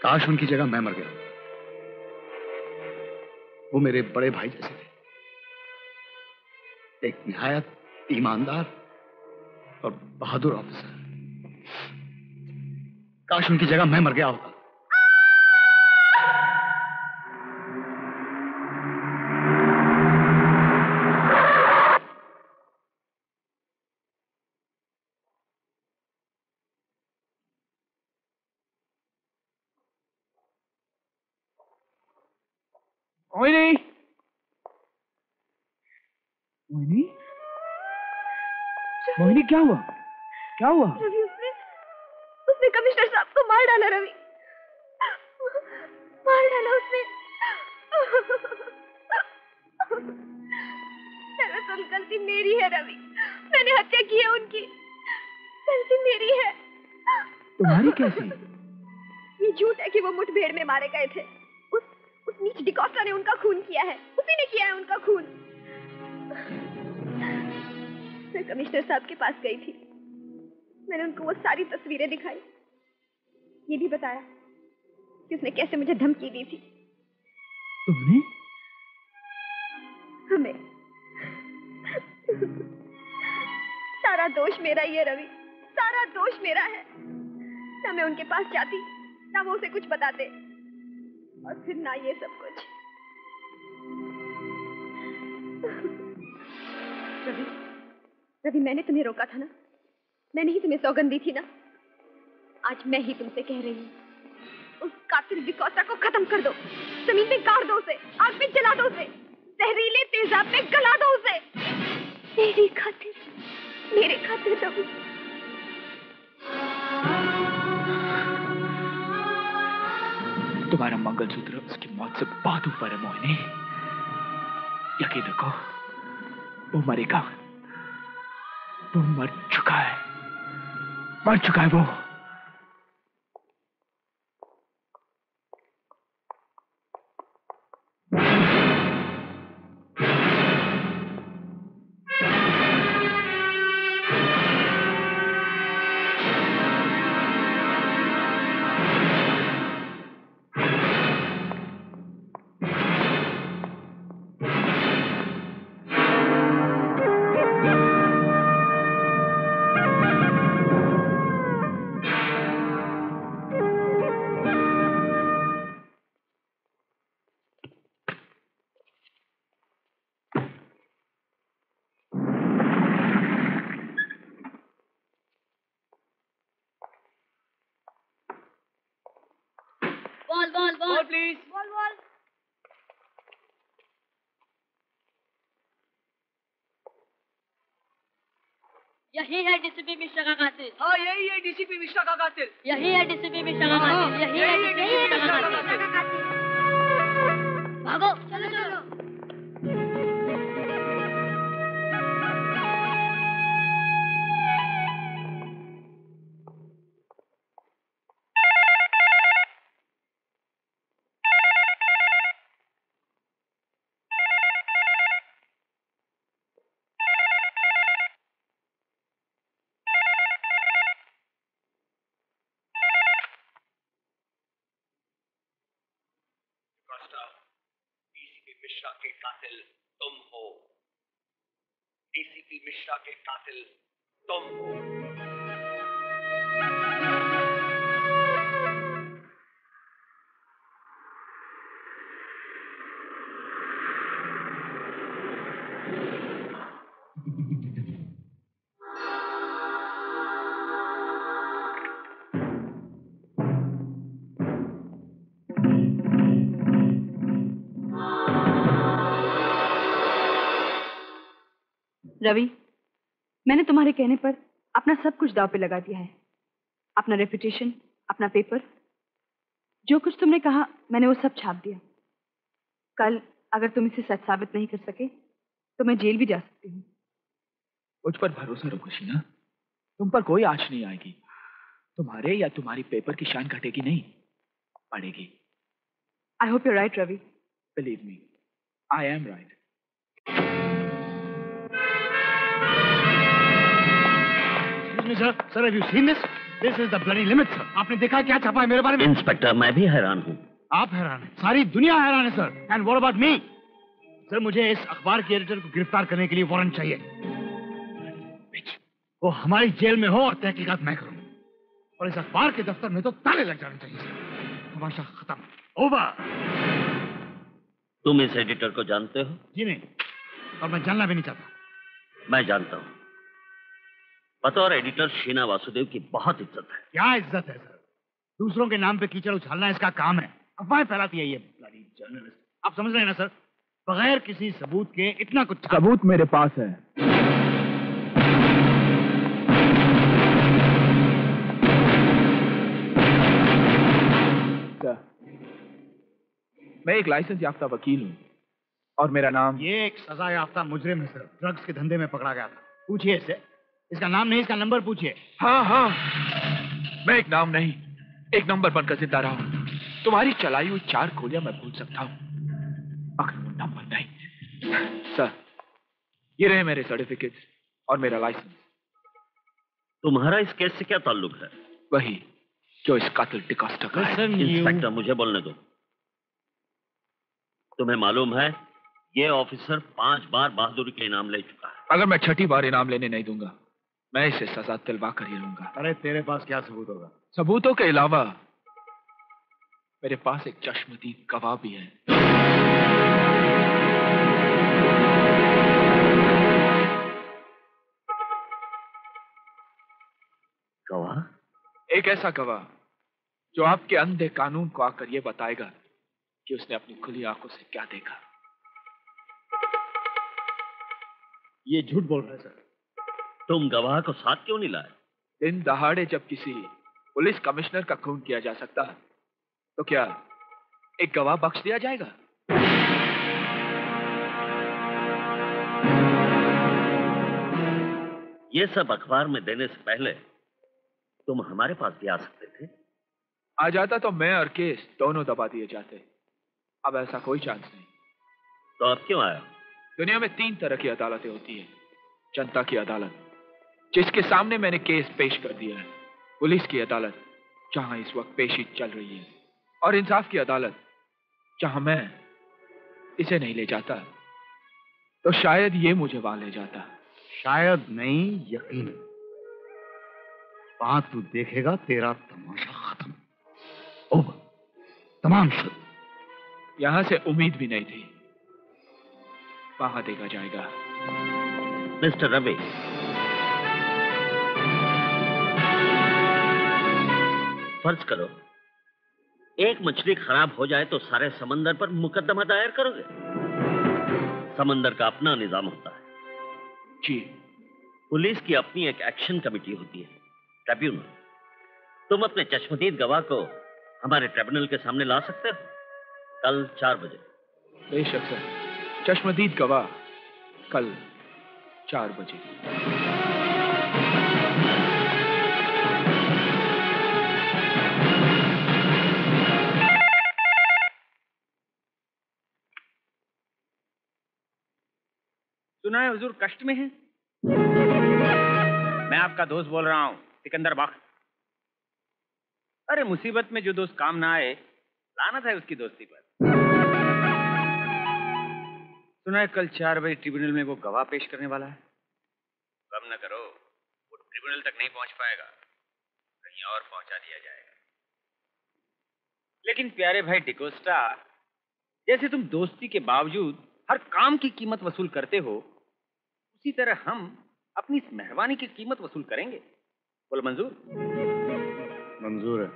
काश उनकी जगह मैं मर गया। वो मेरे बड़े भाई जैसे थे, एक निहायत ईमानदार और बहादुर ऑफिसर। काश उनकी जगह मैं मर गया होता। Mohini! Mohini? Mohini, क्या हुआ? क्या हुआ? रवि, उसने, उसने कमिश्नर साहब को मार डाला। रवि, मार डाला उसने। दरअसल गलती मेरी है रवि, मैंने हत्या की है उनकी। गलती मेरी है। तुम्हारी कैसे? ये झूठ है कि वो मुठभेड़ में मारे गए थे। उस नीच डिकॉस्टा ने उनका खून किया है, उसी ने किया है उनका खून। मैं कमिश्नर साहब के पास गई थी, मैंने उनको वो सारी तस्वीरें दिखाई, ये भी बताया कि उसने कैसे मुझे धमकी दी थी। तुमने? हमें। सारा दोष मेरा ही है रवि, सारा दोष मेरा है। ना मैं उनके पास जाती, ना वो उसे कुछ बताते, और फिर ना ये सब कुछ। रवि, रवि मैंने तुम्हें रोका था ना, मैंने ही तुम्हें सौगंध दी थी ना। आज मैं ही तुमसे कह रही हूँ, उस कातिल डिकॉस्टा को खत्म कर दो, जमीन में गाड़ दो उसे, आग में जला दो उसे, जहरीले तेजाब में गला दो उसे। मेरी खातिर, मेरे खातिर रवि। तुम्हारा मंगलसूत्र उसकी मौत से बहुत ऊपर है मोहिनी, यकीन रखो। वो मरेगा, वो मर चुका है, मर चुका है वो। बोल प्लीज। बोल बोल। यही है डीसीपी मिश्रा का कातिल। हाँ यही है डीसीपी मिश्रा का कातिल। यही है डीसीपी मिश्रा का कातिल। यही है डीसीपी मिश्रा का कातिल। भागो चलो चलो। मिश्रा के कातिल तुम हो, डीसीपी मिश्रा के कातिल तुम हो। रवि, मैंने तुम्हारे कहने पर अपना सब कुछ दांव पे लगा दिया है, अपना रेपुटेशन, अपना पेपर, जो कुछ तुमने कहा मैंने वो सब छाप दिया। कल अगर तुम इसे सच साबित नहीं कर सके तो मैं जेल भी जा सकती हूँ। मुझ पर भरोसा रखो शीना, तुम पर कोई आँच नहीं आएगी। तुम्हारे या तुम्हारी पेपर की शान घटेगी नहीं, बढ़ेगी। I hope you right Ravi. Believe me, I am right. Sir, sir, have you seen this? This is the bloody limit, sir. आपने देखा क्या छापा है मेरे बारे में? इंस्पेक्टर, मैं भी हैरान हूँ। आप हैरान हैं, सारी दुनिया हैरान है sir. And what about me? Sir, मुझे इस अखबार के एडिटर को गिरफ्तार करने के लिए वारंट चाहिए। वो हमारी जेल में हो और तहकीकात मैं करूँ। और इस अखबार के दफ्तर में तो ताले लग जाने चाहिए। तमाशा खत्म, over। तुम इस एडिटर को जानते हो? जी नहीं, और मैं जानना भी नहीं चाहता। मैं जानता हूँ। बतौर एडिटर शीना वासुदेव की बहुत इज्जत है। क्या इज्जत है सर? दूसरों के नाम पे कीचड़ उछालना इसका काम है, अफवाहें फैलाती है ये ब्लडी जर्नलिस्ट। आप समझ रहे हैं ना सर, बगैर किसी सबूत के इतना कुछ। सबूत मेरे पास है। सर, मैं एक लाइसेंस याफ्ता वकील हूँ और मेरा नाम। ये एक सजा याफ्ता मुजरिम है सर, ड्रग्स के धंधे में पकड़ा गया था। पूछिए इससे, इसका नाम नहीं इसका नंबर पूछिए। हाँ हाँ, मैं एक नाम नहीं एक नंबर बनकर जिंदा रहा हूँ। तुम्हारी चलाई हुई चार गोलियां मैं भूल सकता हूँ, मगर वो नंबर नहीं। सर, ये रहे मेरे सर्टिफिकेट और मेरा लाइसेंस। तुम्हारा इस केस से क्या ताल्लुक है? वही जो इस कातिल डिकोस्टा का है। इंस्पेक्टर, मुझे बोलने दो। तुम्हें मालूम है ये ऑफिसर पांच बार बहादुरी के इनाम ले चुका है। अगर मैं छठी बार इनाम लेने नहीं दूंगा, मैं इसे सजा दिलवा कर ही लूंगा। अरे तेरे पास क्या सबूत होगा? सबूतों के अलावा मेरे पास एक चश्मदीद गवाह भी है। गवाह? एक ऐसा गवाह जो आपके अंधे कानून को आकर यह बताएगा कि उसने अपनी खुली आंखों से क्या देखा। ये झूठ बोल रहा है सर। तुम गवाह को साथ क्यों नहीं लाए? दिन दहाड़े जब किसी पुलिस कमिश्नर का खून किया जा सकता है, तो क्या एक गवाह बख्श दिया जाएगा? ये सब अखबार में देने से पहले तुम हमारे पास भी आ सकते थे। आ जाता तो मैं और केस दोनों दबा दिए जाते। अब ऐसा कोई चांस नहीं। तो अब क्यों आया? दुनिया में तीन तरह की अदालतें होती हैं। जनता की अदालत, जिसके सामने मैंने केस पेश कर दिया है। पुलिस की अदालत, जहां इस वक्त पेशी चल रही है। और इंसाफ की अदालत, जहां मैं इसे नहीं ले जाता तो शायद ये मुझे वहां ले जाता। शायद नहीं, यकीन। बात तू देखेगा, तेरा तमाशा खत्म, ओवर, तमाम सच। यहां से उम्मीद भी नहीं थी, वहां देखा जाएगा। मिस्टर रवि, फर्ज करो एक मछली खराब हो जाए तो सारे समंदर पर मुकदमा दायर करोगे? समंदर का अपना निजाम होता है जी। पुलिस की अपनी एक एक्शन कमेटी होती है, ट्रिब्यूनल। तुम अपने चश्मदीद गवाह को हमारे ट्रिब्यूनल के सामने ला सकते हो कल चार बजे। बेशक सर, चश्मदीद गवाह कल चार बजे। सुना है हुजूर कष्ट में है। मैं आपका दोस्त बोल रहा हूँ, सिकंदर बाख्त। अरे मुसीबत में जो दोस्त काम ना आए, लानत है उसकी दोस्ती पर। सुना है कल चार बजे ट्रिब्यूनल में वो गवाह पेश करने वाला है। गम न करो, वो ट्रिब्यूनल तक नहीं पहुंच पाएगा, कहीं और पहुंचा दिया जाएगा। लेकिन प्यारे भाई डिकोस्टा, जैसे तुम दोस्ती के बावजूद हर काम की कीमत वसूल करते हो, उसी तरह हम अपनी इस मेहरबानी की कीमत वसूल करेंगे। बोलो मंजूर? मंजूर है।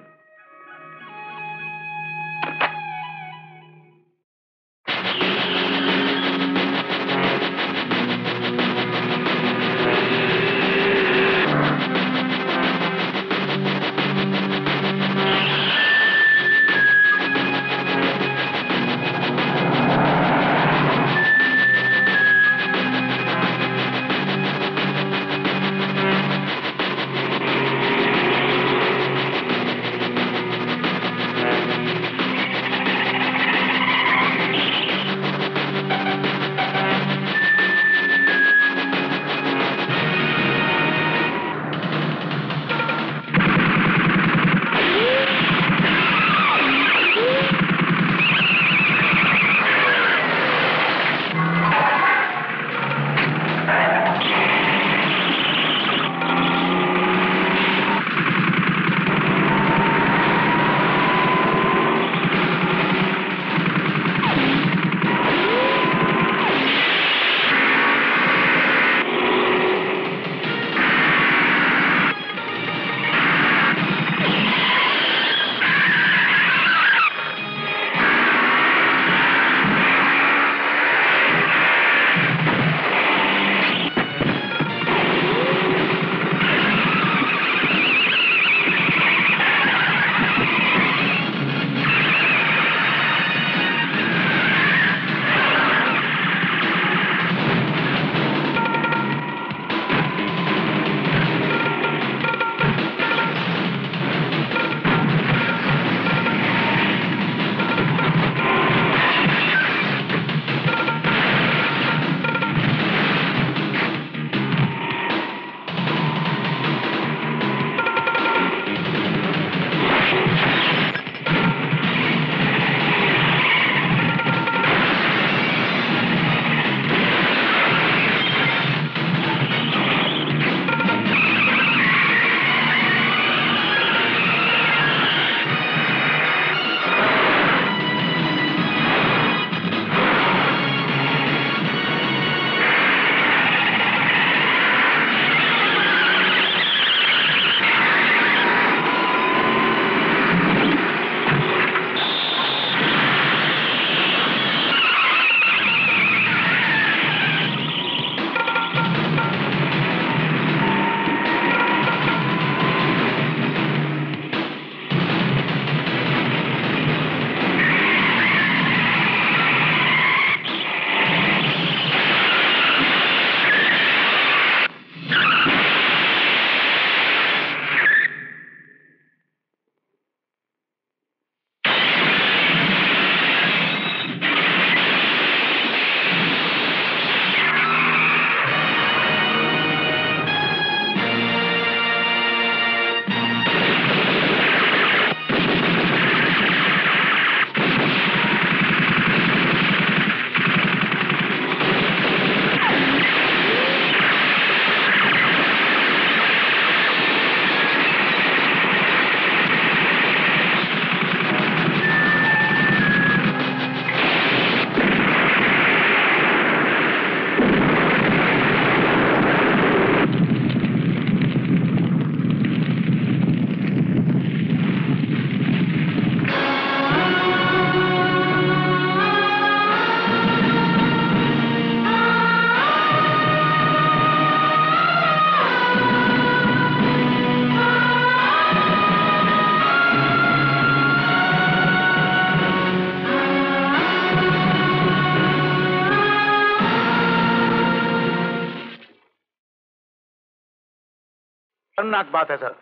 शर्मनाक बात है सर,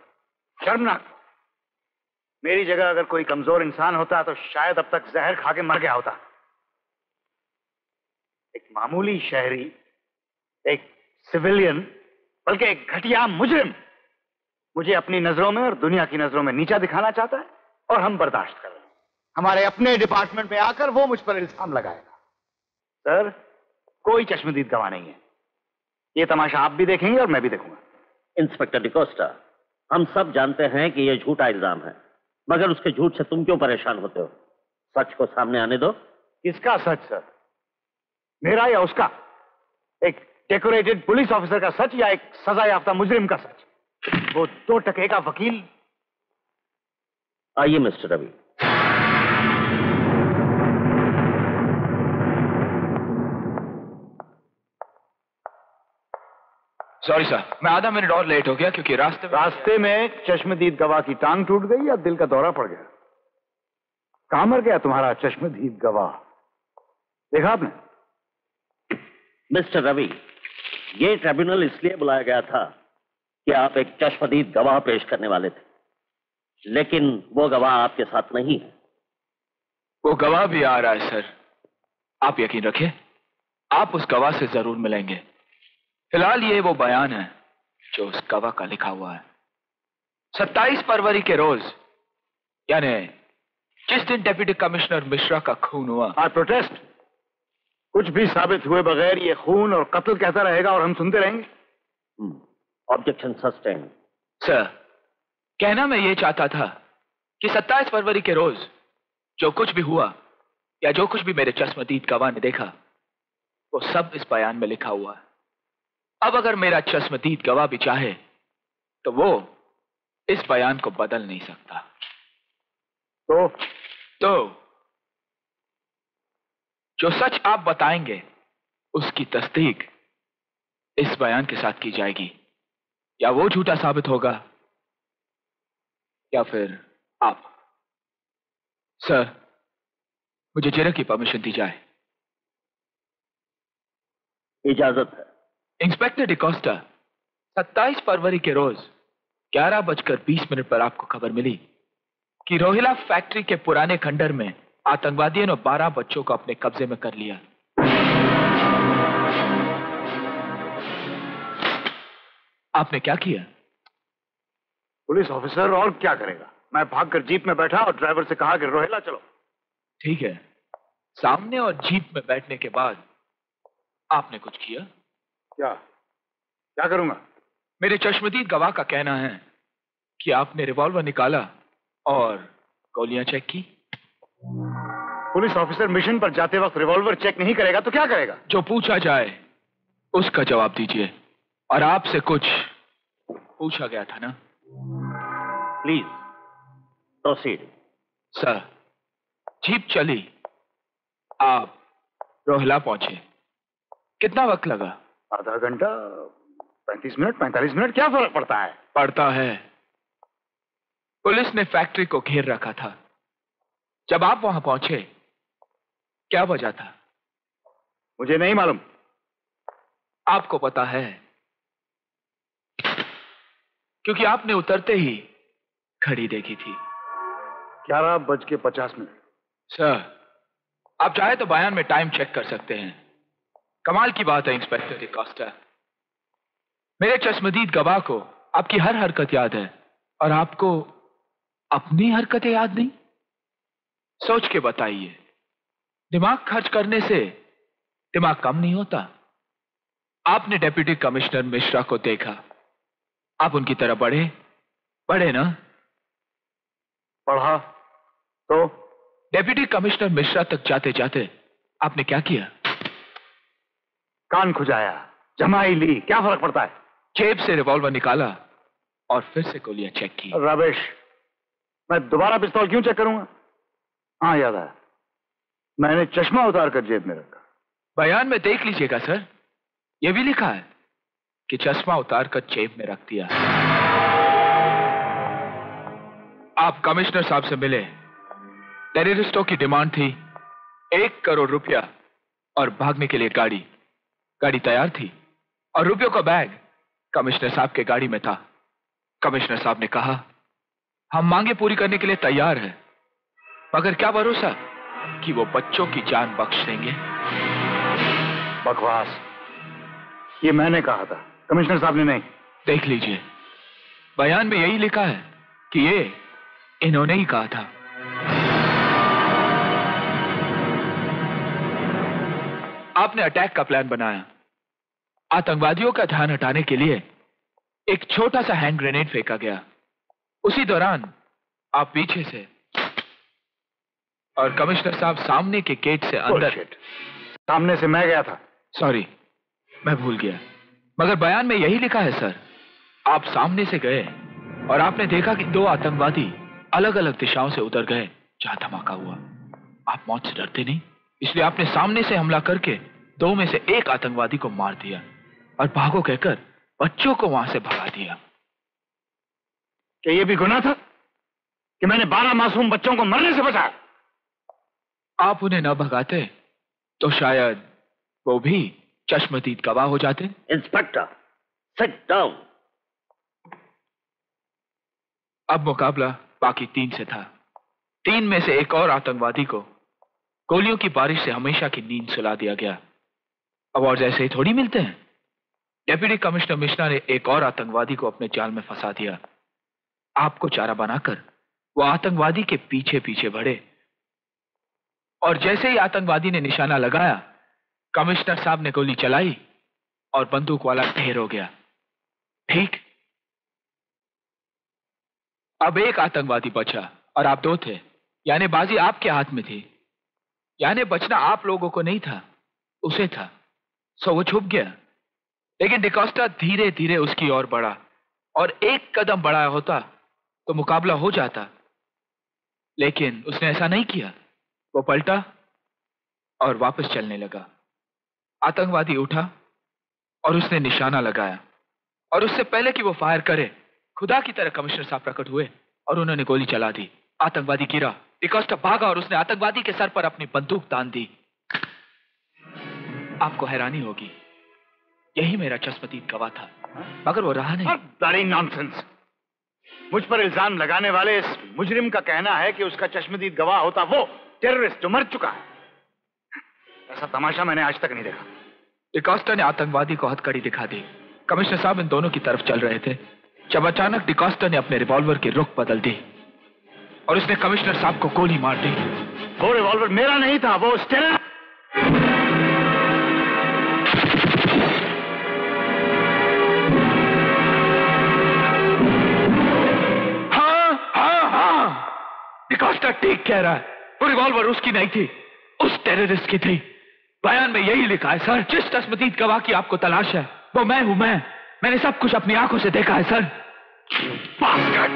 शर्मनाक। मेरी जगह अगर कोई कमजोर इंसान होता तो शायद अब तक जहर खा के मर गया होता। एक मामूली शहरी, एक सिविलियन, बल्कि एक घटिया मुजरिम मुझे अपनी नजरों में और दुनिया की नजरों में नीचा दिखाना चाहता है और हम बर्दाश्त कर रहे हैं। हमारे अपने डिपार्टमेंट में आकर वो मुझ पर इल्जाम लगाएगा। सर कोई चश्मदीद गवाह नहीं है, ये तमाशा आप भी देखेंगे और मैं भी देखूंगा। इंस्पेक्टर डिकोस्टा, हम सब जानते हैं कि यह झूठा इल्जाम है, मगर उसके झूठ से तुम क्यों परेशान होते हो? सच को सामने आने दो। किसका सच सर, मेरा या उसका? एक डेकोरेटेड पुलिस ऑफिसर का सच या एक सजा याफ्ता मुजरिम का सच? वो दो टके का वकील। आइए मिस्टर रवि। सॉरी सर, मैं आधा मिनट और लेट हो गया क्योंकि रास्ते में रास्ते में चश्मदीद गवाह की टांग टूट गई या दिल का दौरा पड़ गया। कहां मर गया तुम्हारा चश्मदीद गवाह? देखा आपने मिस्टर रवि, ये ट्रिब्यूनल इसलिए बुलाया गया था कि आप एक चश्मदीद गवाह पेश करने वाले थे, लेकिन वो गवाह आपके साथ नहीं है। वो गवाह भी आ रहा है सर, आप यकीन रखें, आप उस गवाह से जरूर मिलेंगे। फिलहाल ये वो बयान है जो उस गवाह का लिखा हुआ है। सत्ताईस फरवरी के रोज, यानी जिस दिन डिप्टी कमिश्नर मिश्रा का खून हुआ। आई प्रोटेस्ट, कुछ भी साबित हुए बगैर ये खून और कत्ल कहता रहेगा और हम सुनते रहेंगे। Objection sustain. सर कहना मैं ये चाहता था कि सत्ताईस फरवरी के रोज जो कुछ भी हुआ या जो कुछ भी मेरे चश्मदीद गवाह ने देखा वो सब इस बयान में लिखा हुआ है। अब अगर मेरा चश्मदीद गवाह भी चाहे तो वो इस बयान को बदल नहीं सकता। तो तो जो सच आप बताएंगे उसकी तस्दीक इस बयान के साथ की जाएगी, या वो झूठा साबित होगा या फिर आप। सर मुझे जेरा की परमिशन दी जाए। इजाजत है। इंस्पेक्टर डिकोस्टा, सत्ताईस फरवरी के रोज ग्यारह बजकर बीस मिनट पर आपको खबर मिली कि रोहिला फैक्ट्री के पुराने खंडर में आतंकवादियों ने बारह बच्चों को अपने कब्जे में कर लिया। आपने क्या किया? पुलिस ऑफिसर और क्या करेगा, मैं भागकर जीप में बैठा और ड्राइवर से कहा कि रोहिला चलो। ठीक है, सामने और जीप में बैठने के बाद आपने कुछ किया? क्या क्या करूंगा? मेरे चश्मदीद गवाह का कहना है कि आपने रिवॉल्वर निकाला और गोलियां चेक की। पुलिस ऑफिसर मिशन पर जाते वक्त रिवॉल्वर चेक नहीं करेगा तो क्या करेगा? जो पूछा जाए उसका जवाब दीजिए। और आपसे कुछ पूछा गया था ना? Please proceed. सर जीप चली, आप रोहिला पहुंचे, कितना वक्त लगा? आधा घंटा, पैंतीस मिनट, पैंतालीस मिनट, क्या फर्क पड़ता है? पड़ता है। पुलिस ने फैक्ट्री को घेर रखा था, जब आप वहां पहुंचे क्या वजह था? मुझे नहीं मालूम। आपको पता है क्योंकि आपने उतरते ही घड़ी देखी थी। ग्यारह बज के पचास मिनट। सर आप चाहे तो बयान में टाइम चेक कर सकते हैं। कमाल की बात है इंस्पेक्टर डिकोस्टा, मेरे चश्मदीद गवाह को आपकी हर हरकत याद है और आपको अपनी हरकतें याद नहीं? सोच के बताइए, दिमाग खर्च करने से दिमाग कम नहीं होता। आपने डिप्टी कमिश्नर मिश्रा को देखा, आप उनकी तरह बढ़े बढ़े ना? पढ़ा। तो डिप्टी कमिश्नर मिश्रा तक जाते जाते आपने क्या किया? कान खुजाया, जमाई ली, क्या फर्क पड़ता है? जेब से रिवॉल्वर निकाला और फिर से गोलियां चेक की। रबिश, मैं दोबारा पिस्तौल क्यों चेक करूंगा? हाँ याद आया, मैंने चश्मा उतार कर जेब में रखा। बयान में देख लीजिएगा सर, यह भी लिखा है कि चश्मा उतार कर जेब में रख दिया। आप कमिश्नर साहब से मिले, टेररिस्टों की डिमांड थी एक करोड़ रुपया और भागने के लिए गाड़ी। गाड़ी तैयार थी और रुपयों का बैग कमिश्नर साहब के गाड़ी में था। कमिश्नर साहब ने कहा हम मांगे पूरी करने के लिए तैयार हैं, मगर क्या भरोसा कि वो बच्चों की जान बख्श देंगे। बकवास, ये मैंने कहा था, कमिश्नर साहब ने नहीं। देख लीजिए, बयान में यही लिखा है कि ये इन्होंने ही कहा था। आपने अटैक का प्लान बनाया, आतंकवादियों का ध्यान हटाने के लिए एक छोटा सा हैंड ग्रेनेड फेंका गया। उसी दौरान आप पीछे से और कमिश्नर साहब सामने के गेट से अंदर। सामने से मैं गया था। सॉरी, मैं भूल गया, मगर बयान में यही लिखा है सर। आप सामने से गए और आपने देखा कि दो आतंकवादी अलग अलग दिशाओं से उतर गए जहां धमाका हुआ। आप मौत से डरते नहीं, इसलिए आपने सामने से हमला करके दो में से एक आतंकवादी को मार दिया और भागो कहकर बच्चों को वहां से भगा दिया। क्या यह भी गुनाह था कि मैंने बारह मासूम बच्चों को मरने से बचाया? आप उन्हें न भगाते तो शायद वो भी चश्मदीद गवाह हो जाते। Inspector, sit down. अब मुकाबला बाकी तीन से था। तीन में से एक और आतंकवादी को गोलियों की बारिश से हमेशा की नींद सुला दिया गया। अवार्ड ऐसे ही थोड़ी मिलते हैं। डेप्यूटी कमिश्नर मिश्रा ने एक और आतंकवादी को अपने जाल में फंसा दिया। आपको चारा बनाकर वो आतंकवादी के पीछे पीछे बढ़े और जैसे ही आतंकवादी ने निशाना लगाया, कमिश्नर साहब ने गोली चलाई और बंदूक वाला ढेर हो गया। ठीक, अब एक आतंकवादी बचा और आप दो थे, यानी बाजी आपके हाथ में थी, यानी बचना आप लोगों को नहीं था, उसे था। सो वो छुप गया, लेकिन डिकोस्टा धीरे धीरे उसकी ओर बढ़ा और एक कदम बढ़ा होता तो मुकाबला हो जाता, लेकिन उसने ऐसा नहीं किया। वो पलटा और वापस चलने लगा। आतंकवादी उठा और उसने निशाना लगाया और उससे पहले कि वो फायर करे, खुदा की तरह कमिश्नर साहब प्रकट हुए और उन्होंने गोली चला दी। आतंकवादी गिरा, डिकोस्टा भागा और उसने आतंकवादी के सर पर अपनी बंदूक तान दी। आपको हैरानी होगी, यही मेरा चश्मदीद गवाह था, मगर वो रहा नहीं। बड़ी नॉनसेंस। मुझ पर इल्जाम लगाने वाले इस मुजरिम का कहना है कि उसका चश्मदीद गवाह होता वो टेररिस्ट जो मर चुका है। ऐसा तमाशा मैंने आज तक नहीं देखा। डिकोस्टा ने आतंकवादी को हथकड़ी दिखा दी। कमिश्नर साहब इन दोनों की तरफ चल रहे थे जब अचानक डिकोस्टा ने अपने रिवॉल्वर की रुख बदल दी और उसने कमिश्नर साहब को गोली मार दी। वो रिवॉल्वर मेरा नहीं था, वो स्टेरर। हाँ हाँ हाँ, डिकोस्टा ठीक कह रहा है, वो रिवॉल्वर उसकी नहीं थी, उस टेररिस्ट की थी। बयान में यही लिखा है सर। जिस चश्मदीद गवाह की आपको तलाश है वो मैं हूं। मैं मैंने सब कुछ अपनी आंखों से देखा है सर। इंस्पेक्टर,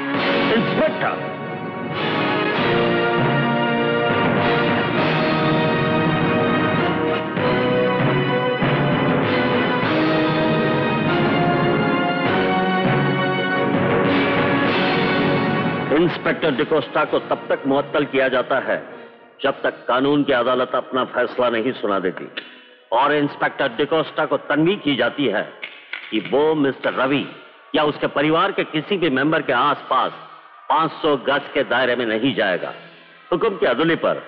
इंस्पेक्टर डिकोस्टा को तब तक मुअत्तल किया जाता है जब तक कानून की अदालत अपना फैसला नहीं सुना देती, और इंस्पेक्टर डिकोस्टा को तंगी की जाती है कि वो मिस्टर रवि या उसके परिवार के किसी भी मेंबर के आसपास पाँच सौ गज के दायरे में नहीं जाएगा। हुक्म की अदली पर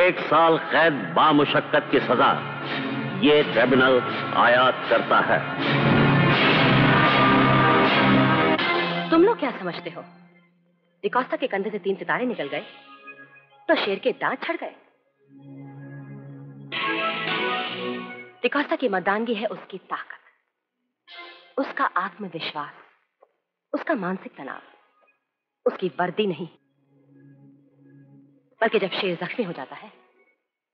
एक साल कैद बामुशक्कत की सजा ये ट्रिब्यूनल आयात करता है। तुम लोग क्या समझते हो, डिकोस्टा के कंधे से तीन सितारे निकल गए तो शेर के दांत छड़ गए? डिकोस्टा की मर्दानगी है उसकी ताकत, उसका आत्मविश्वास, उसका मानसिक तनाव, उसकी वर्दी नहीं, बल्कि जब शेर जख्मी हो जाता है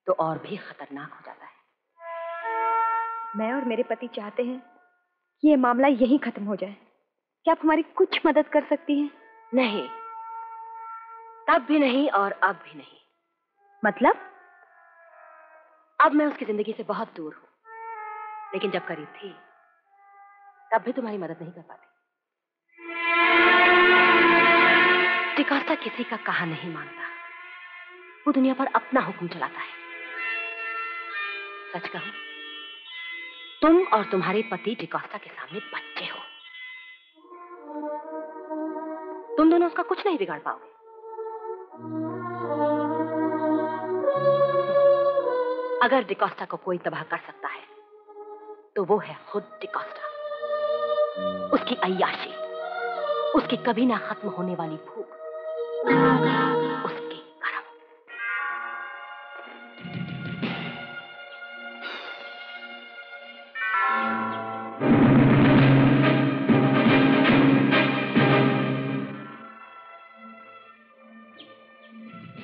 तो और भी खतरनाक हो जाता है। मैं और मेरे पति चाहते हैं कि यह मामला यहीं खत्म हो जाए। क्या आप हमारी कुछ मदद कर सकती हैं? नहीं, तब भी नहीं और अब भी नहीं। मतलब? अब मैं उसकी जिंदगी से बहुत दूर हूं, लेकिन जब करीब थी तब भी तुम्हारी मदद नहीं कर पाती। डिकोस्टा किसी का कहा नहीं मानता, वो दुनिया पर अपना हुक्म चलाता है। सच कहूं, तुम और तुम्हारे पति डिकोस्टा के सामने बच्चे हो। तुम दोनों उसका कुछ नहीं बिगाड़ पाओगे। अगर डिकोस्टा को कोई तबाह कर सकता है तो वो है खुद डिकोस्टा। उसकी अय्याशी, उसकी कभी ना खत्म होने वाली भूख, उसके कर्म।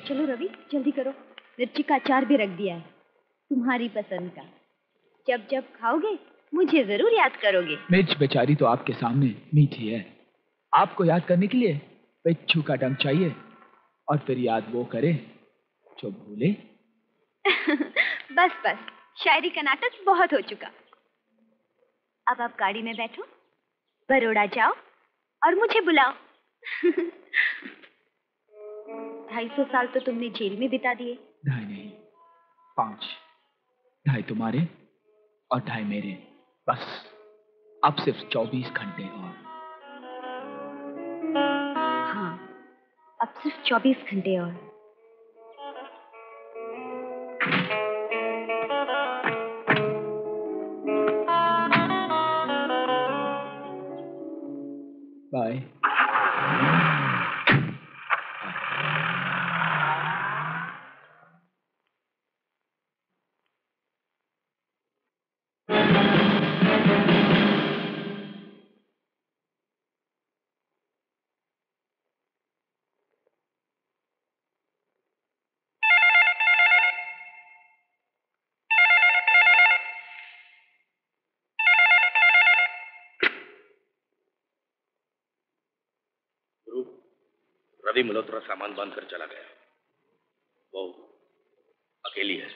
चलो रवि जल्दी करो, मिर्ची का अचार भी रख दिया है तुम्हारी पसंद का। जब जब खाओगे मुझे जरूर याद करोगे। मिर्च बेचारी तो आपके सामने मीठी है, आपको याद करने के लिए बिच्छू का डंक चाहिए और फिर याद वो करे जो भूले। बस बस, शायरी का नाटक बहुत हो चुका। अब आप गाड़ी में बैठो, बड़ौदा जाओ और मुझे बुलाओ। ढाई सौ साल तो तुमने जेल में बिता दिए। ढाई नहीं, पांच। ढाई तुम्हारे और ढाई मेरे। बस अब सिर्फ चौबीस घंटे और। हाँ, अब सिर्फ चौबीस घंटे और। बाय। रवि मल्होत्रा सामान बांध कर चला गया, वो अकेली है।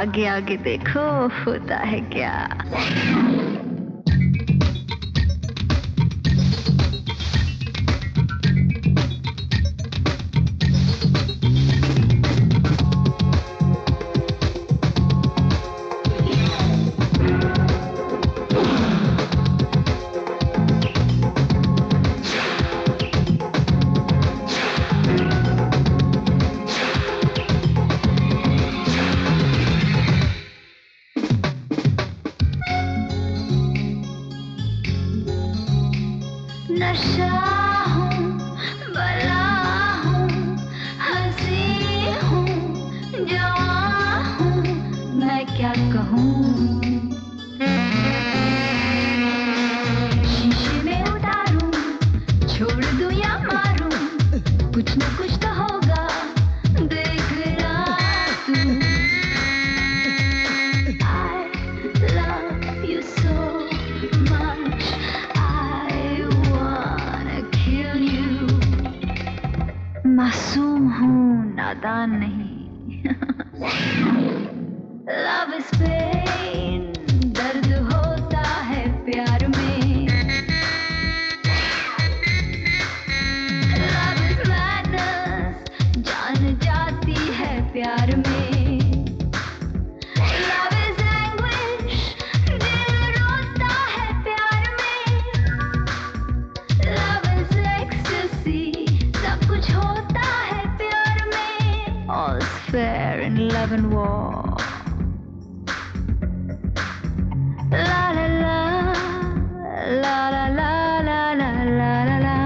आगे आगे देखो होता है क्या। मासूम हूँ, नादान नहीं। Love is pain, दर्द होता है प्यार में। Love is madness, जान जाती है प्यार में। Fair in love and war. La la la, la la la la la la la la.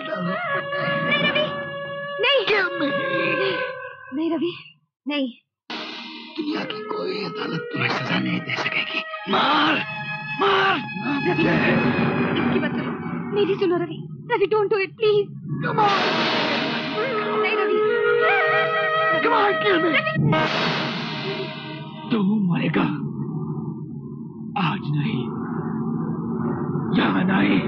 डालो। नहीं रवि, नहीं। क्या मेरी? नहीं रवि, नहीं। दुनिया की कोई अदालत तुम्हें सजा नहीं दे सकेगी। मार, मार। रवि, इसकी बात करो। मेरी सुनो Ravi, Ravi don't do it please. Come on. नहीं रवि। कम ऑन किल मी। तू मरेगा। आज नहीं, यहाँ नहीं।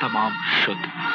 तमाम शुद्ध।